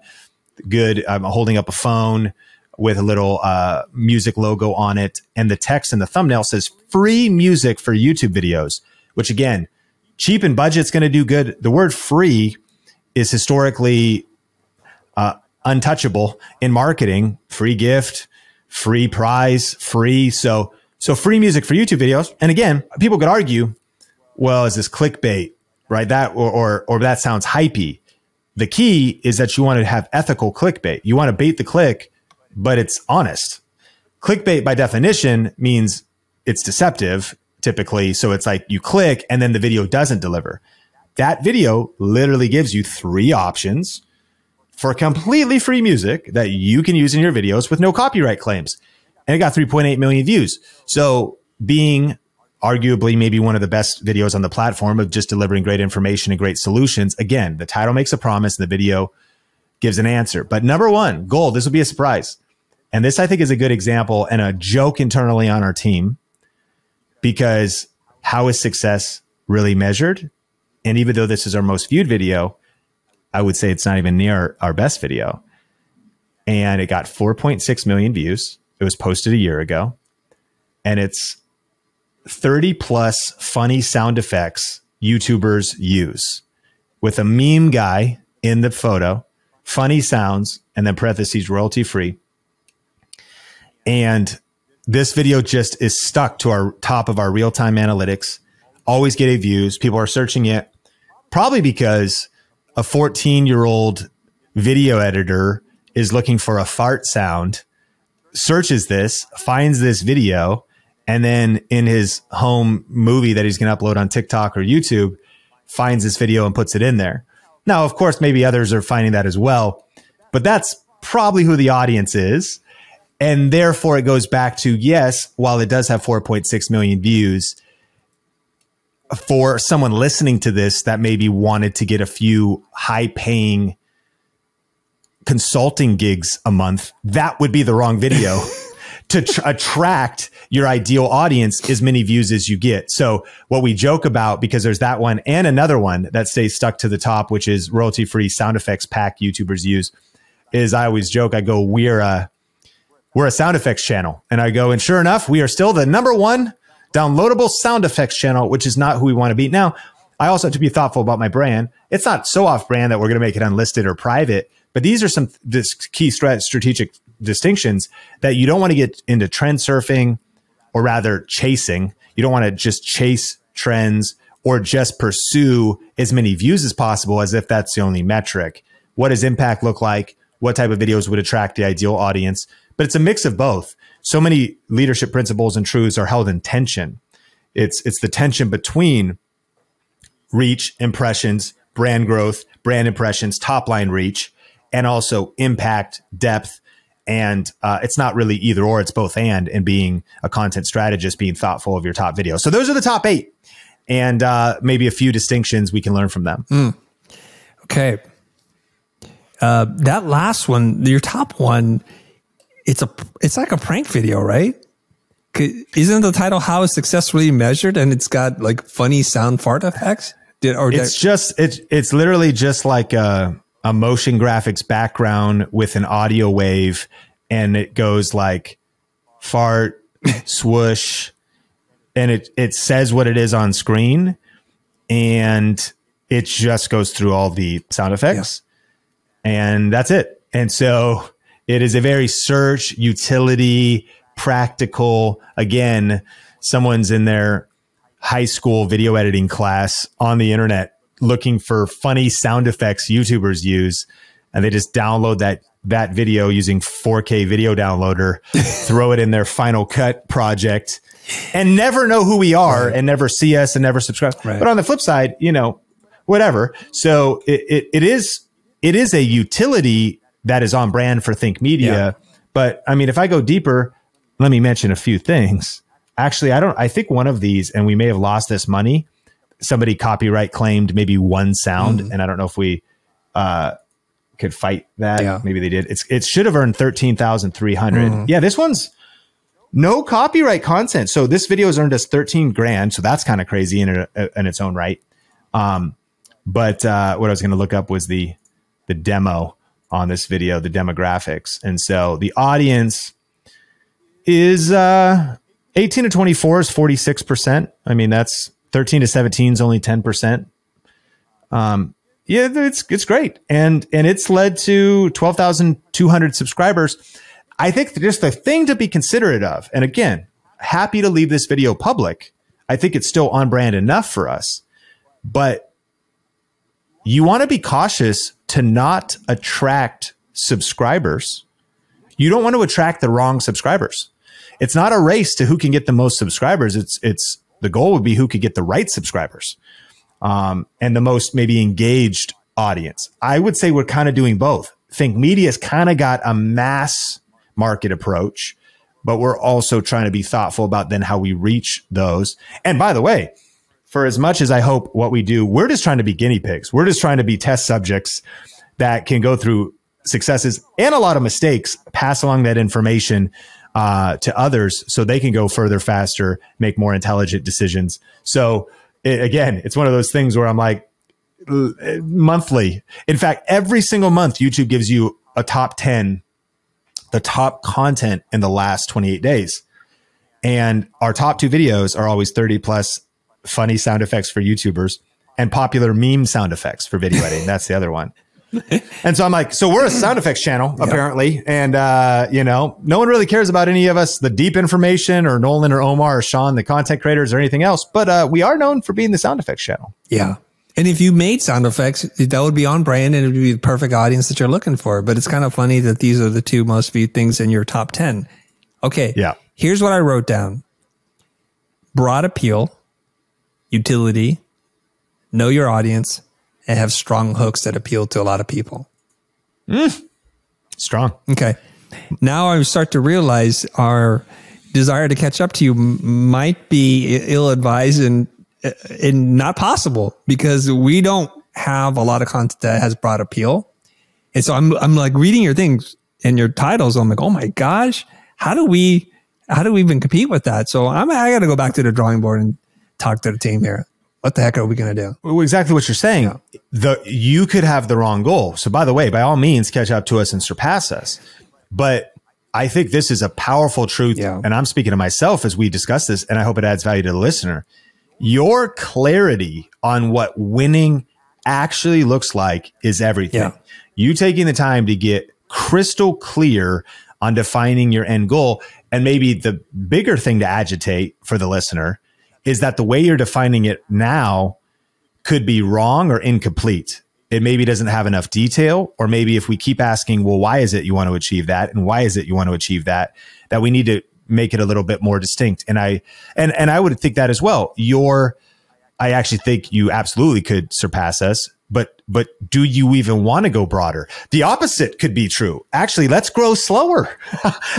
good, I'm holding up a phone with a little uh, music logo on it. And the text in the thumbnail says free music for YouTube videos, which again, cheap and budget's going to do good. The word free is historically uh, untouchable in marketing. Free gift, free prize, free. So, so free music for YouTube videos. And again, people could argue, well, is this clickbait, right? That, or, or, or that sounds hypey. The key is that you want to have ethical clickbait. You want to bait the click, but it's honest. Clickbait by definition means it's deceptive typically. So it's like you click and then the video doesn't deliver. That video literally gives you three options for completely free music that you can use in your videos with no copyright claims. And it got three point eight million views. So being arguably maybe one of the best videos on the platform of just delivering great information and great solutions. Again, the title makes a promise and the video gives an answer. But number one, goal, this will be a surprise. And this, I think, is a good example and a joke internally on our team, because how is success really measured? And even though this is our most viewed video, I would say it's not even near our best video. And it got four point six million views. It was posted a year ago. And it's thirty plus funny sound effects YouTubers use, with a meme guy in the photo, funny sounds, and then parentheses royalty free. And this video just is stuck to our top of our real-time analytics, always getting views. People are searching it, probably because a fourteen-year-old video editor is looking for a fart sound, searches this, finds this video, and then in his home movie that he's going to upload on TikTok or YouTube, finds this video and puts it in there. Now, of course, maybe others are finding that as well, but that's probably who the audience is. And therefore, it goes back to, yes, while it does have four point six million views, for someone listening to this that maybe wanted to get a few high-paying consulting gigs a month, that would be the wrong video to tr attract your ideal audience, as many views as you get. So what we joke about, because there's that one and another one that stays stuck to the top, which is royalty-free sound effects pack YouTubers use, is I always joke, I go, we're a, we're a sound effects channel. And I go, and sure enough, we are still the number one downloadable sound effects channel, which is not who we want to be. Now, I also have to be thoughtful about my brand. It's not so off brand that we're going to make it unlisted or private, but these are some key strategic distinctions that you don't want to get into trend surfing, or rather chasing. You don't want to just chase trends or just pursue as many views as possible as if that's the only metric. What does impact look like? What type of videos would attract the ideal audience? But it's a mix of both. So many leadership principles and truths are held in tension. It's, it's the tension between reach, impressions, brand growth, brand impressions, top line reach, and also impact, depth. And uh, it's not really either or, it's both and, and being a content strategist, being thoughtful of your top videos. So those are the top eight, and uh, maybe a few distinctions we can learn from them. Mm. Okay. Uh, that last one, your top one, it's a, it's like a prank video, right? Isn't the title "How Is Successfully Measured?" and it's got like funny sound fart effects? Did, or it's just it's it's literally just like a, a motion graphics background with an audio wave, and it goes like fart, swoosh, and it it says what it is on screen, and it just goes through all the sound effects, yeah. And that's it. And so it is a very search, utility, practical. Again, someone's in their high school video editing class on the internet looking for funny sound effects YouTubers use, and they just download that that video using four K video downloader, throw it in their Final Cut project, and never know who we are, right. And never see us, and never subscribe. Right. But on the flip side, you know, whatever. So it, it, it is it is a utility that is on brand for Think Media. Yeah. But I mean, if I go deeper, let me mention a few things. Actually, I don't, I think one of these, and we may have lost this money, somebody copyright claimed maybe one sound. Mm-hmm. And I don't know if we uh, could fight that. Yeah. Maybe they did. It's, it should have earned thirteen thousand three hundred. Mm-hmm. Yeah. This one's no copyright content. So this video has earned us thirteen grand. So that's kind of crazy in, a, in its own right. Um, but uh, what I was going to look up was the, the demo on this video, the demographics. And so the audience is uh, eighteen to twenty-four is forty-six percent. I mean, that's thirteen to seventeen is only ten percent. Um, yeah, it's, it's great. And, and it's led to twelve thousand two hundred subscribers. I think just the thing to be considerate of, and again, happy to leave this video public. I think it's still on brand enough for us, but you want to be cautious to not attract subscribers. You don't want to attract the wrong subscribers. It's not a race to who can get the most subscribers. It's, it's the goal would be who could get the right subscribers, um, and the most maybe engaged audience. I would say we're kind of doing both. Think Media's kind of got a mass market approach, but we're also trying to be thoughtful about then how we reach those. And by the way, for as much as I hope what we do, we're just trying to be guinea pigs. We're just trying to be test subjects that can go through successes and a lot of mistakes, pass along that information uh, to others so they can go further, faster, make more intelligent decisions. So it, again, it's one of those things where I'm like, monthly. In fact, every single month, YouTube gives you a top ten, the top content in the last twenty-eight days. And our top two videos are always thirty plus funny sound effects for YouTubers and popular meme sound effects for video editing. That's the other one. And so I'm like, so we're a sound effects channel, yep. apparently. And, uh, you know, no one really cares about any of us, the deep information, or Nolan or Omar or Sean, the content creators, or anything else. But uh, we are known for being the sound effects channel. Yeah. And if you made sound effects, that would be on brand and it would be the perfect audience that you're looking for. But it's kind of funny that these are the two most viewed things in your top ten. Okay. Yeah. Here's what I wrote down. Broad appeal, utility, know your audience, and have strong hooks that appeal to a lot of people. Mm. Strong. Okay. Now I start to realize our desire to catch up to you might be ill-advised and, and not possible, because we don't have a lot of content that has broad appeal. And so I'm, I'm like reading your things and your titles. I'm like, oh my gosh, how do we, how do we even compete with that? So I'm, I got to go back to the drawing board and talk to the team here. What the heck are we going to do? Well, exactly what you're saying. Yeah. The, you could have the wrong goal. So by the way, by all means, catch up to us and surpass us. But I think this is a powerful truth. Yeah. And I'm speaking to myself as we discuss this, and I hope it adds value to the listener. Your clarity on what winning actually looks like is everything. Yeah. You taking the time to get crystal clear on defining your end goal. And maybe the bigger thing to agitate for the listener is that the way you're defining it now could be wrong or incomplete. It maybe doesn't have enough detail, or maybe if we keep asking, well, why is it you want to achieve that? And why is it you want to achieve that? That we need to make it a little bit more distinct. And I, and, and I would think that as well. Your, I actually think you absolutely could surpass us, but, but do you even want to go broader? The opposite could be true. Actually, let's grow slower.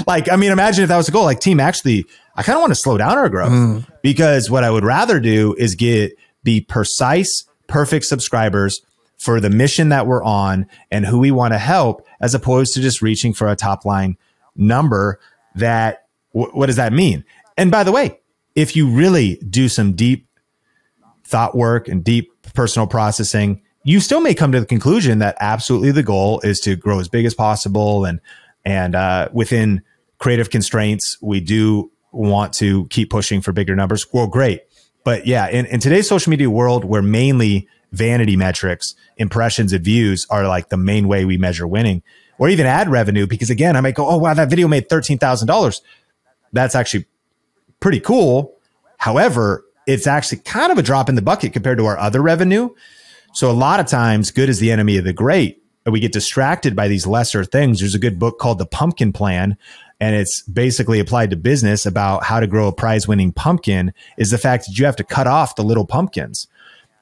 Like, I mean, imagine if that was a goal, like, team, actually, I kind of want to slow down our growth mm. because what I would rather do is get the precise, perfect subscribers for the mission that we're on and who we want to help, as opposed to just reaching for a top line number. That, wh what does that mean? And by the way, if you really do some deep thought work and deep personal processing, you still may come to the conclusion that absolutely the goal is to grow as big as possible. And, and uh, within creative constraints, we do want to keep pushing for bigger numbers. Well, great. But yeah, in, in today's social media world, where mainly vanity metrics, impressions and views are like the main way we measure winning, or even ad revenue, because again, I might go, oh, wow, that video made thirteen thousand dollars. That's actually pretty cool. However, it's actually kind of a drop in the bucket compared to our other revenue. So a lot of times, good is the enemy of the great. We get distracted by these lesser things. There's a good book called The Pumpkin Plan, and it's basically applied to business about how to grow a prize-winning pumpkin, is the fact that you have to cut off the little pumpkins,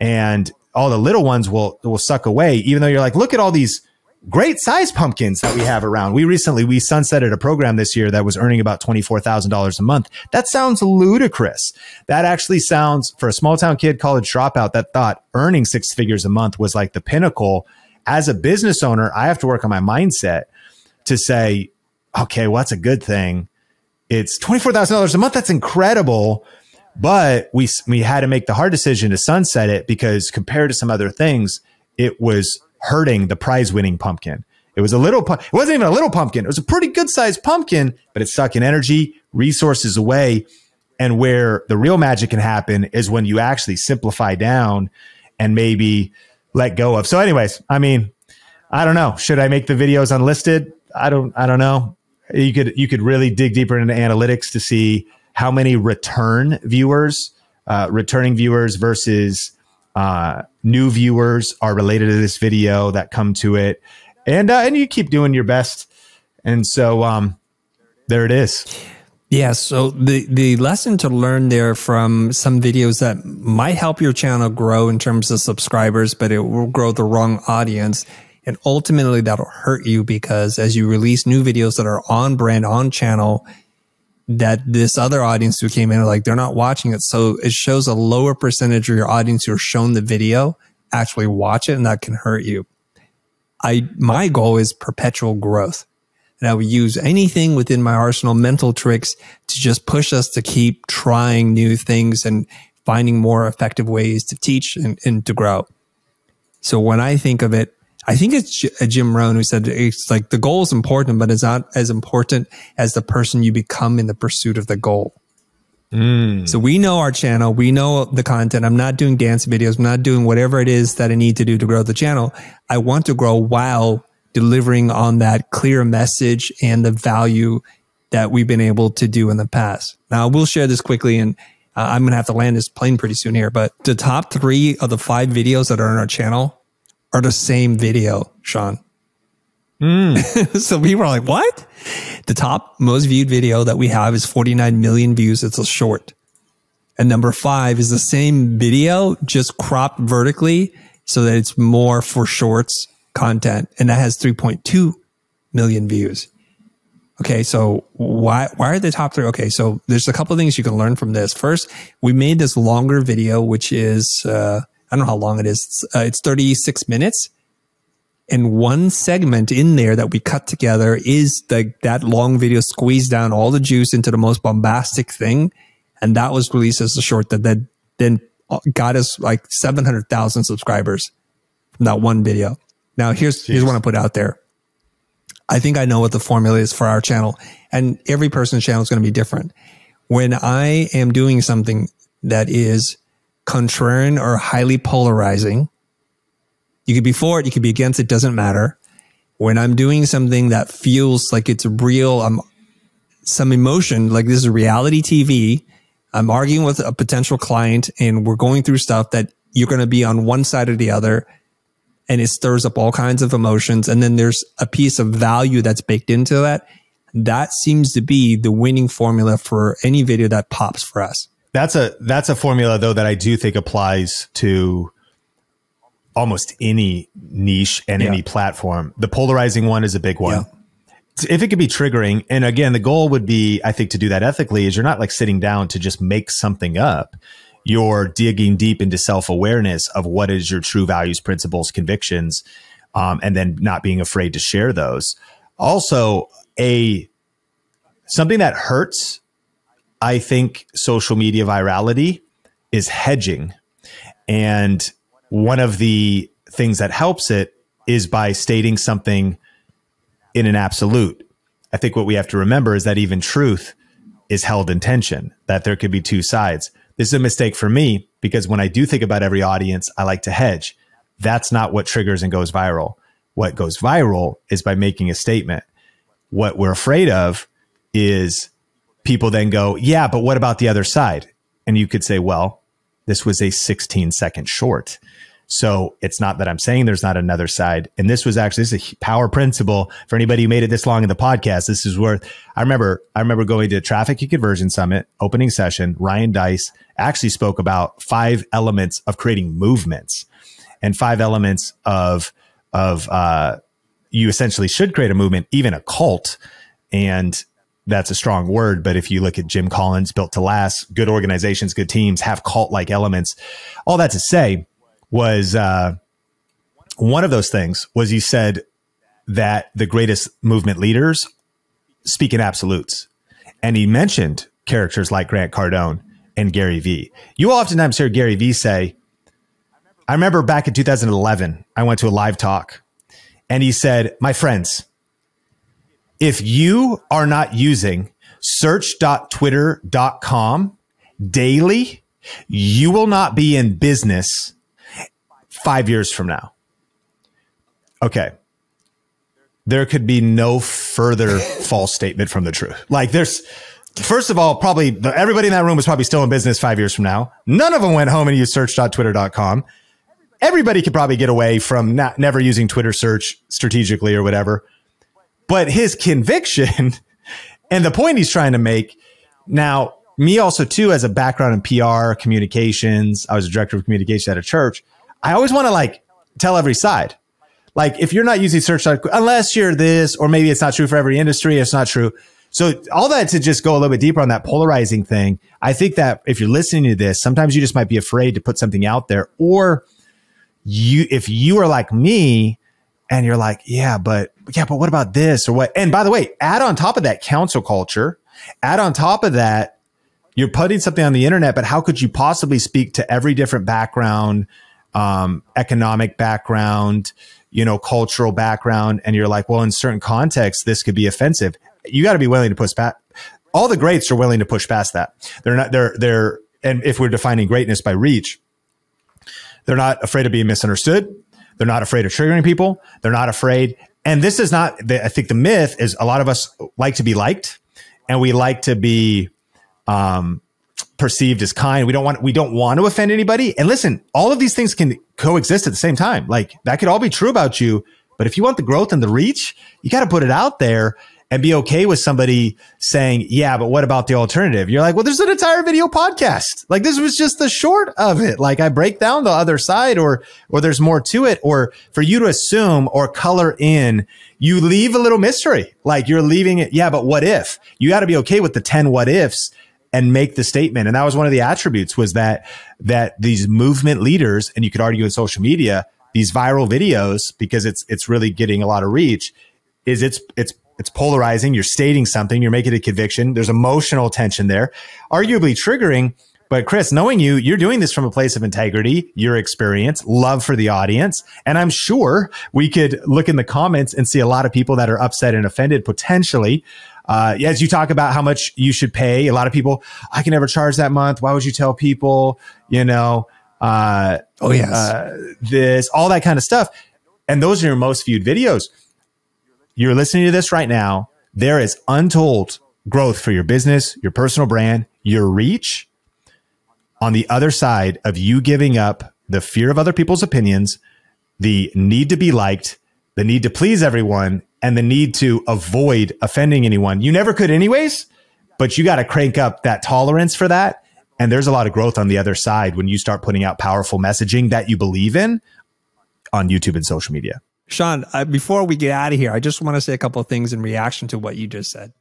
and all the little ones will, will suck away, even though you're like, look at all these great size pumpkins that we have around. We recently, we sunsetted a program this year that was earning about twenty-four thousand dollars a month. That sounds ludicrous. That actually sounds, for a small town kid, college dropout, that thought earning six figures a month was like the pinnacle. As a business owner, I have to work on my mindset to say, okay, well, that's a good thing. It's twenty-four thousand dollars a month. That's incredible. But we, we had to make the hard decision to sunset it, because compared to some other things, it was hurting the prize winning pumpkin. It was a little, it wasn't even a little pumpkin. It was a pretty good sized pumpkin, but it's sucking energy, resources away. And where the real magic can happen is when you actually simplify down and maybe let go of. So anyways, I mean, I don't know. Should I make the videos unlisted? I don't, I don't know. You could, you could really dig deeper into analytics to see how many return viewers, uh, returning viewers versus, uh, new viewers are related to this video that come to it. And, uh, and you keep doing your best. And so, um, there it is. Yeah. So the, the lesson to learn there from some videos that might help your channel grow in terms of subscribers, but it will grow the wrong audience. And ultimately that'll hurt you, because as you release new videos that are on brand, on channel, that this other audience who came in are like, they're not watching it. So it shows a lower percentage of your audience who are shown the video actually watch it, and that can hurt you. I, my goal is perpetual growth. And I would use anything within my arsenal, mental tricks, to just push us to keep trying new things and finding more effective ways to teach and, and to grow. So when I think of it, I think it's Jim Rohn who said, it's like the goal is important, but it's not as important as the person you become in the pursuit of the goal. Mm. So we know our channel. We know the content. I'm not doing dance videos. I'm not doing whatever it is that I need to do to grow the channel. I want to grow while delivering on that clear message and the value that we've been able to do in the past. Now, we'll share this quickly, and uh, I'm going to have to land this plane pretty soon here, but the top three of the five videos that are on our channel are the same video, Sean. Mm. So people are like, what? The top most viewed video that we have is forty-nine million views. It's a short. And number five is the same video, just cropped vertically so that it's more for shorts content. And that has three point two million views. Okay. So why, why are the top three? Okay. So there's a couple of things you can learn from this. First, we made this longer video, which is, uh, I don't know how long it is. It's, uh, it's thirty-six minutes. And one segment in there that we cut together is the, that long video squeezed down all the juice into the most bombastic thing. And that was released as a short that, that then got us like seven hundred thousand subscribers from that one video. Now, here's, here's what I put out there. I think I know what the formula is for our channel. And every person's channel is going to be different. When I am doing something that is contrarian or highly polarizing, you could be for it, you could be against it, doesn't matter. When I'm doing something that feels like it's real, I'm some emotion, like this is reality T V, I'm arguing with a potential client and we're going through stuff that you're going to be on one side or the other, and it stirs up all kinds of emotions. And then there's a piece of value that's baked into that. That seems to be the winning formula for any video that pops for us. That's a, that's a formula though that I do think applies to almost any niche and yeah. any platform. The polarizing one is a big one. Yeah. If it could be triggering. And again, the goal would be, I think, to do that ethically is you're not like sitting down to just make something up. You're digging deep into self-awareness of what is your true values, principles, convictions, um, and then not being afraid to share those. Also, a something that hurts, I think, social media virality is hedging. And one of the things that helps it is by stating something in an absolute. I think what we have to remember is that even truth is held in tension, that there could be two sides. This is a mistake for me because when I do think about every audience, I like to hedge. That's not what triggers and goes viral. What goes viral is by making a statement. What we're afraid of is people then go, yeah, but what about the other side? And you could say, well, this was a sixteen second short. So it's not that I'm saying there's not another side. And this was actually, this is a power principle for anybody who made it this long in the podcast. This is worth, I remember, I remember going to Traffic and Conversion Summit, opening session, Ryan Dice actually spoke about five elements of creating movements and five elements of, of uh, you essentially should create a movement, even a cult. And that's a strong word, but if you look at Jim Collins, Built to Last, good organizations, good teams, have cult-like elements. All that to say was uh, one of those things was he said that the greatest movement leaders speak in absolutes. And he mentioned characters like Grant Cardone and Gary Vee. You oftentimes hear Gary Vee say, I remember back in two thousand eleven, I went to a live talk and he said, my friends, if you are not using search dot twitter dot com daily, you will not be in business five years from now. Okay. There could be no further false statement from the truth. Like there's, first of all, probably the, everybody in that room was probably still in business five years from now. None of them went home and used search dot twitter dot com. Everybody could probably get away from not, never using Twitter search strategically or whatever. But his conviction and the point he's trying to make now, me also too, as a background in P R, communications, I was a director of communications at a church. I always want to like tell every side, like if you're not using search, unless you're this, or maybe it's not true for every industry, it's not true. So all that to just go a little bit deeper on that polarizing thing. I think that if you're listening to this, sometimes you just might be afraid to put something out there, or you, if you are like me, and you're like, yeah, but yeah, but what about this or what? And by the way, add on top of that council culture, add on top of that, you're putting something on the internet, but how could you possibly speak to every different background, um, economic background, you know, cultural background. And you're like, well, in certain contexts, this could be offensive. You got to be willing to push back, all the greats are willing to push past that. They're not, they're, they're, and if we're defining greatness by reach, they're not afraid of being misunderstood. They're not afraid of triggering people. They're not afraid. And this is not, the, I think the myth is a lot of us like to be liked and we like to be, um, perceived as kind. We don't want, we don't want to offend anybody. And listen, all of these things can coexist at the same time. Like that could all be true about you, but if you want the growth and the reach, you got to put it out there and be okay with somebody saying, yeah, but what about the alternative? You're like, well, there's an entire video podcast. Like this was just the short of it. Like I break down the other side, or, or there's more to it, or for you to assume or color in, you leave a little mystery. Like you're leaving it. Yeah, but what if? You got to be okay with the ten what ifs and make the statement. And that was one of the attributes, was that, that these movement leaders, and you could argue in social media, these viral videos, because it's, it's really getting a lot of reach, is it's, it's, it's polarizing. You're stating something, you're making a conviction. There's emotional tension there, arguably triggering. But Chris, knowing you, you're doing this from a place of integrity, your experience, love for the audience. And I'm sure we could look in the comments and see a lot of people that are upset and offended potentially. Uh, as you talk about how much you should pay, a lot of people, I can never charge that month. Why would you tell people, you know, uh, oh yes, uh, this, all that kind of stuff. And those are your most viewed videos. You're listening to this right now. There is untold growth for your business, your personal brand, your reach on the other side of you giving up the fear of other people's opinions, the need to be liked, the need to please everyone, and the need to avoid offending anyone. You never could anyways, but you got to crank up that tolerance for that. And there's a lot of growth on the other side when you start putting out powerful messaging that you believe in on YouTube and social media. Sean, uh, before we get out of here, I just want to say a couple of things in reaction to what you just said.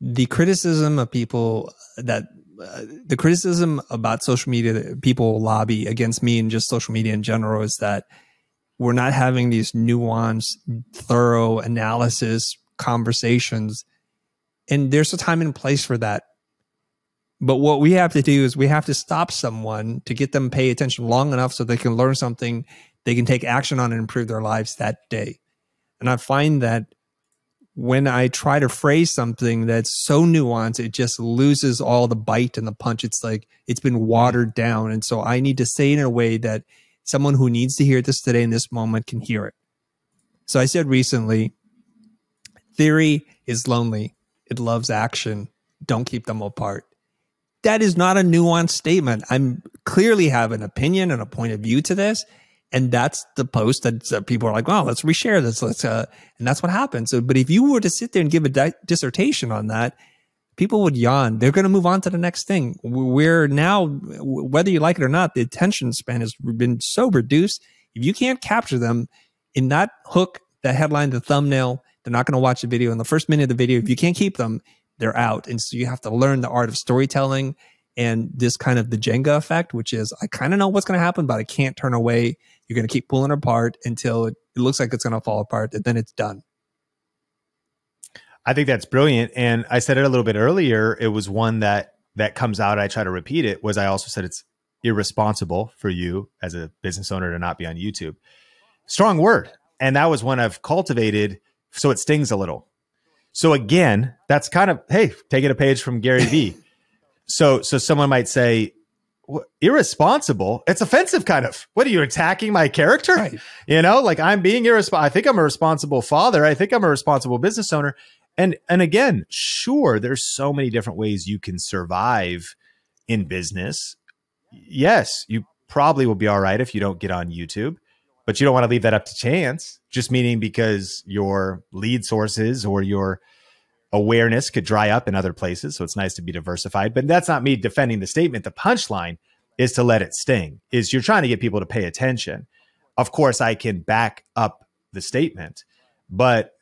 The criticism of people that, uh, the criticism about social media that people lobby against me and just social media in general is that we're not having these nuanced, thorough analysis conversations. And there's a time and place for that. But what we have to do is we have to stop someone to get them pay attention long enough so they can learn something they can take action on and improve their lives that day. And I find that when I try to phrase something that's so nuanced, it just loses all the bite and the punch. It's like it's been watered down. And so I need to say it in a way that someone who needs to hear this today in this moment can hear it. So I said recently, theory is lonely. It loves action. Don't keep them apart. That is not a nuanced statement. I'm clearly have an opinion and a point of view to this. And that's the post that uh, people are like, wow, let's reshare this. Let's, uh, and that's what happened. So, but if you were to sit there and give a di dissertation on that, people would yawn. They're going to move on to the next thing. We're now, whether you like it or not, the attention span has been so reduced. If you can't capture them in that hook, that headline, the thumbnail, they're not going to watch the video. In the first minute of the video, if you can't keep them, they're out. And so you have to learn the art of storytelling and this kind of the Jenga effect, which is I kind of know what's going to happen, but I can't turn away. You're going to keep pulling it apart until it looks like it's going to fall apart, and then it's done. I think that's brilliant. And I said it a little bit earlier. It was one that that comes out. I try to repeat it. Was I also said it's irresponsible for you as a business owner to not be on YouTube. Strong word. And that was one I've cultivated. So it stings a little. So again, that's kind of, hey, take it a page from Gary Vee. So, so someone might say, well, irresponsible. It's offensive, kind of. What are you, attacking my character? Right. You know, like I'm being irresponsible. I think I'm a responsible father. I think I'm a responsible business owner. And, and again, sure, there's so many different ways you can survive in business. Yes, you probably will be all right if you don't get on YouTube, but you don't want to leave that up to chance, just meaning because your lead sources or your awareness could dry up in other places. So it's nice to be diversified, but that's not me defending the statement. The punchline is to let it sting, is you're trying to get people to pay attention. Of course, I can back up the statement, but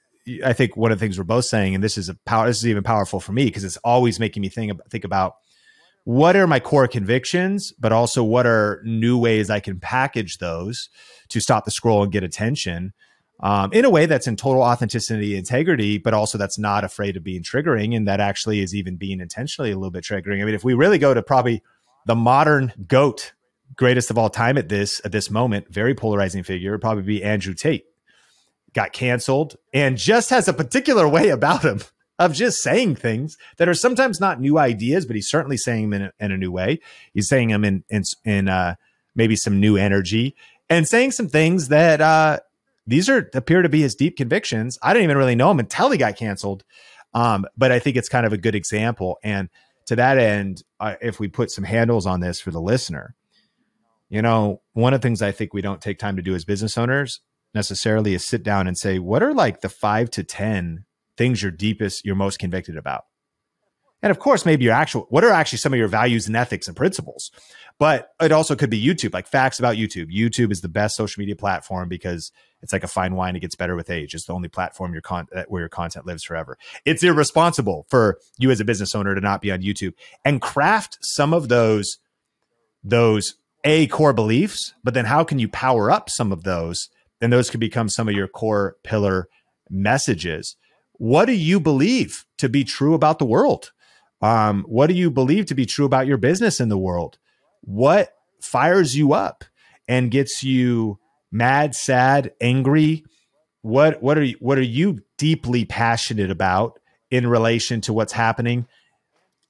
I think one of the things we're both saying, and this is a power, this is even powerful for me because it's always making me think about, think about what are my core convictions, but also what are new ways I can package those to stop the scroll and get attention. Um, in a way that's in total authenticity, integrity, but also that's not afraid of being triggering. And that actually is even being intentionally a little bit triggering. I mean, if we really go to probably the modern GOAT, greatest of all time at this, at this moment, very polarizing figure, would probably be Andrew Tate. Got canceled and just has a particular way about him of just saying things that are sometimes not new ideas, but he's certainly saying them in a, in a new way. He's saying them in, in, in uh, maybe some new energy and saying some things that uh, these are appear to be his deep convictions. I didn't even really know him until he got canceled. Um, but I think it's kind of a good example. And to that end, uh, if we put some handles on this for the listener, you know, one of the things I think we don't take time to do as business owners necessarily is sit down and say, what are like the five to ten things you're deepest, you're most convicted about? And of course, maybe your actual, what are actually some of your values and ethics and principles? But it also could be YouTube, like facts about YouTube. YouTube is the best social media platform because it's like a fine wine. It gets better with age. It's the only platform your con where your content lives forever. It's irresponsible for you as a business owner to not be on YouTube, and craft some of those, those A, core beliefs, but then how can you power up some of those? Then those could become some of your core pillar messages. What do you believe to be true about the world? Um, what do you believe to be true about your business in the world? What fires you up and gets you mad, sad, angry? What, what are you, what are you deeply passionate about in relation to what's happening?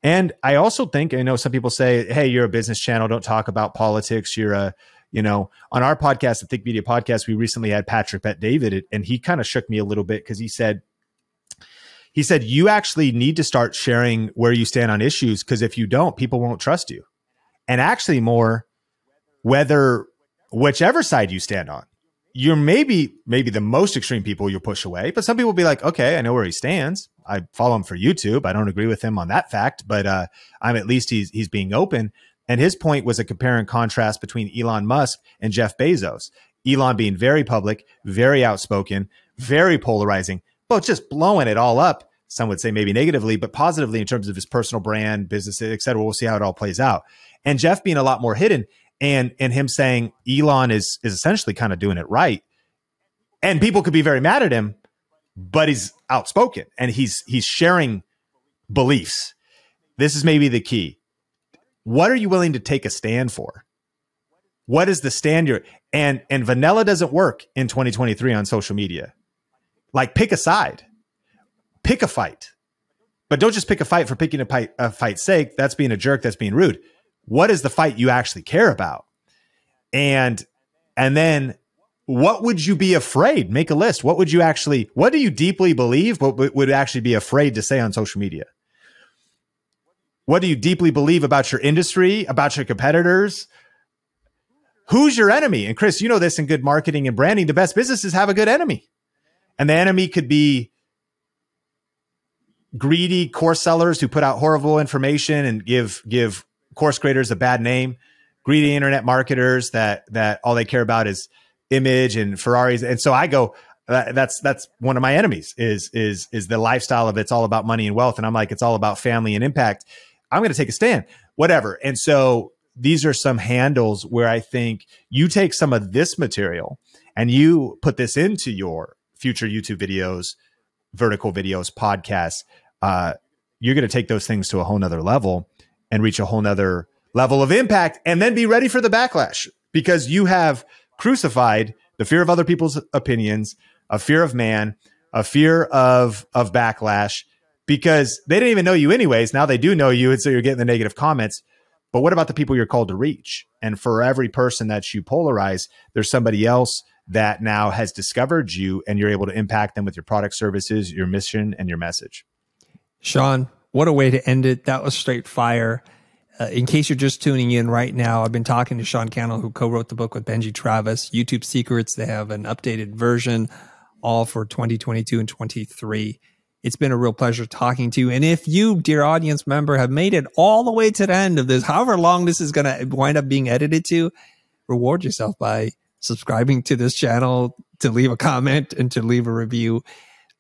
And I also think, I know some people say, hey, you're a business channel, don't talk about politics. You're a, you know, on our podcast, the Think Media podcast, we recently had Patrick Bet David, and he kind of shook me a little bit because he said, He said, you actually need to start sharing where you stand on issues, because if you don't, people won't trust you. And actually more, whether whichever side you stand on, you're maybe, maybe the most extreme people you'll push away. But some people will be like, okay, I know where he stands. I follow him for YouTube. I don't agree with him on that fact, but uh, I'm at least he's, he's being open. And his point was a compare and contrast between Elon Musk and Jeff Bezos. Elon being very public, very outspoken, very polarizing, but just blowing it all up. Some would say maybe negatively, but positively in terms of his personal brand, business, et cetera. We'll see how it all plays out. And Jeff being a lot more hidden, and, and him saying Elon is, is essentially kind of doing it right. And people could be very mad at him, but he's outspoken and he's, he's sharing beliefs. This is maybe the key. What are you willing to take a stand for? What is the stand you're, and, and vanilla doesn't work in twenty twenty-three on social media. Like pick a side. Pick a fight, but don't just pick a fight for picking a fight, a fight's sake. That's being a jerk. That's being rude. What is the fight you actually care about? And, and then what would you be afraid? Make a list. What would you actually, what do you deeply believe? What would actually be afraid to say on social media? What do you deeply believe about your industry, about your competitors? Who's your enemy? And Chris, you know this in good marketing and branding, the best businesses have a good enemy, and the enemy could be greedy course sellers who put out horrible information and give give course creators a bad name, greedy internet marketers that that all they care about is image and Ferraris. And so I go, that, that's that's one of my enemies is is is the lifestyle of it's all about money and wealth, and I'm like, it's all about family and impact. I'm going to take a stand, whatever. And so these are some handles where I think you take some of this material and you put this into your future YouTube videos, vertical videos, podcasts. Uh, you're going to take those things to a whole nother level and reach a whole nother level of impact, and then be ready for the backlash, because you have crucified the fear of other people's opinions, a fear of man, a fear of, of backlash, because they didn't even know you anyways. Now they do know you. And so you're getting the negative comments, but what about the people you're called to reach? And for every person that you polarize, there's somebody else that now has discovered you, and you're able to impact them with your product, services, your mission, and your message. Sean, what a way to end it. That was straight fire. Uh, in case you're just tuning in right now, I've been talking to Sean Cannell, who co-wrote the book with Benji Travis, YouTube Secrets. They have an updated version, all for twenty twenty-two and twenty-three. It's been a real pleasure talking to you. And if you, dear audience member, have made it all the way to the end of this, however long this is going to wind up being edited to, reward yourself by subscribing to this channel, to leave a comment, and to leave a review.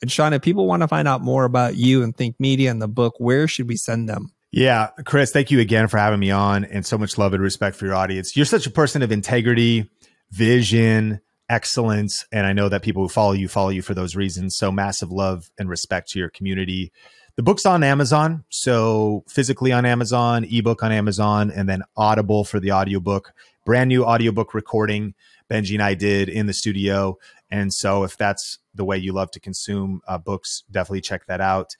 And Sean, if people want to find out more about you and Think Media and the book, where should we send them? Yeah, Chris, thank you again for having me on, and so much love and respect for your audience. You're such a person of integrity, vision, excellence. And I know that people who follow you, follow you for those reasons. So massive love and respect to your community. The book's on Amazon. So physically on Amazon, ebook on Amazon, and then Audible for the audiobook. Brand new audiobook recording Benji and I did in the studio. And so if that's the way you love to consume uh, books, definitely check that out.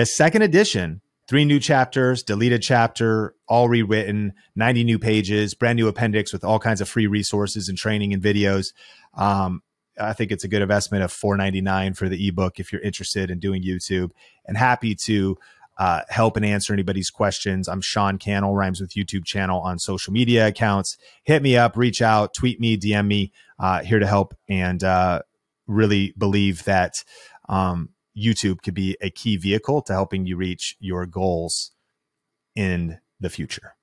The second edition, three new chapters, deleted chapter, all rewritten, ninety new pages, brand new appendix with all kinds of free resources and training and videos. Um, I think it's a good investment of four ninety-nine for the ebook if you're interested in doing YouTube, and happy to uh, help and answer anybody's questions. I'm Sean Cannell, rhymes with YouTube channel on social media accounts. Hit me up, reach out, tweet me, D M me, uh, here to help, and uh, really believe that um, YouTube could be a key vehicle to helping you reach your goals in the future.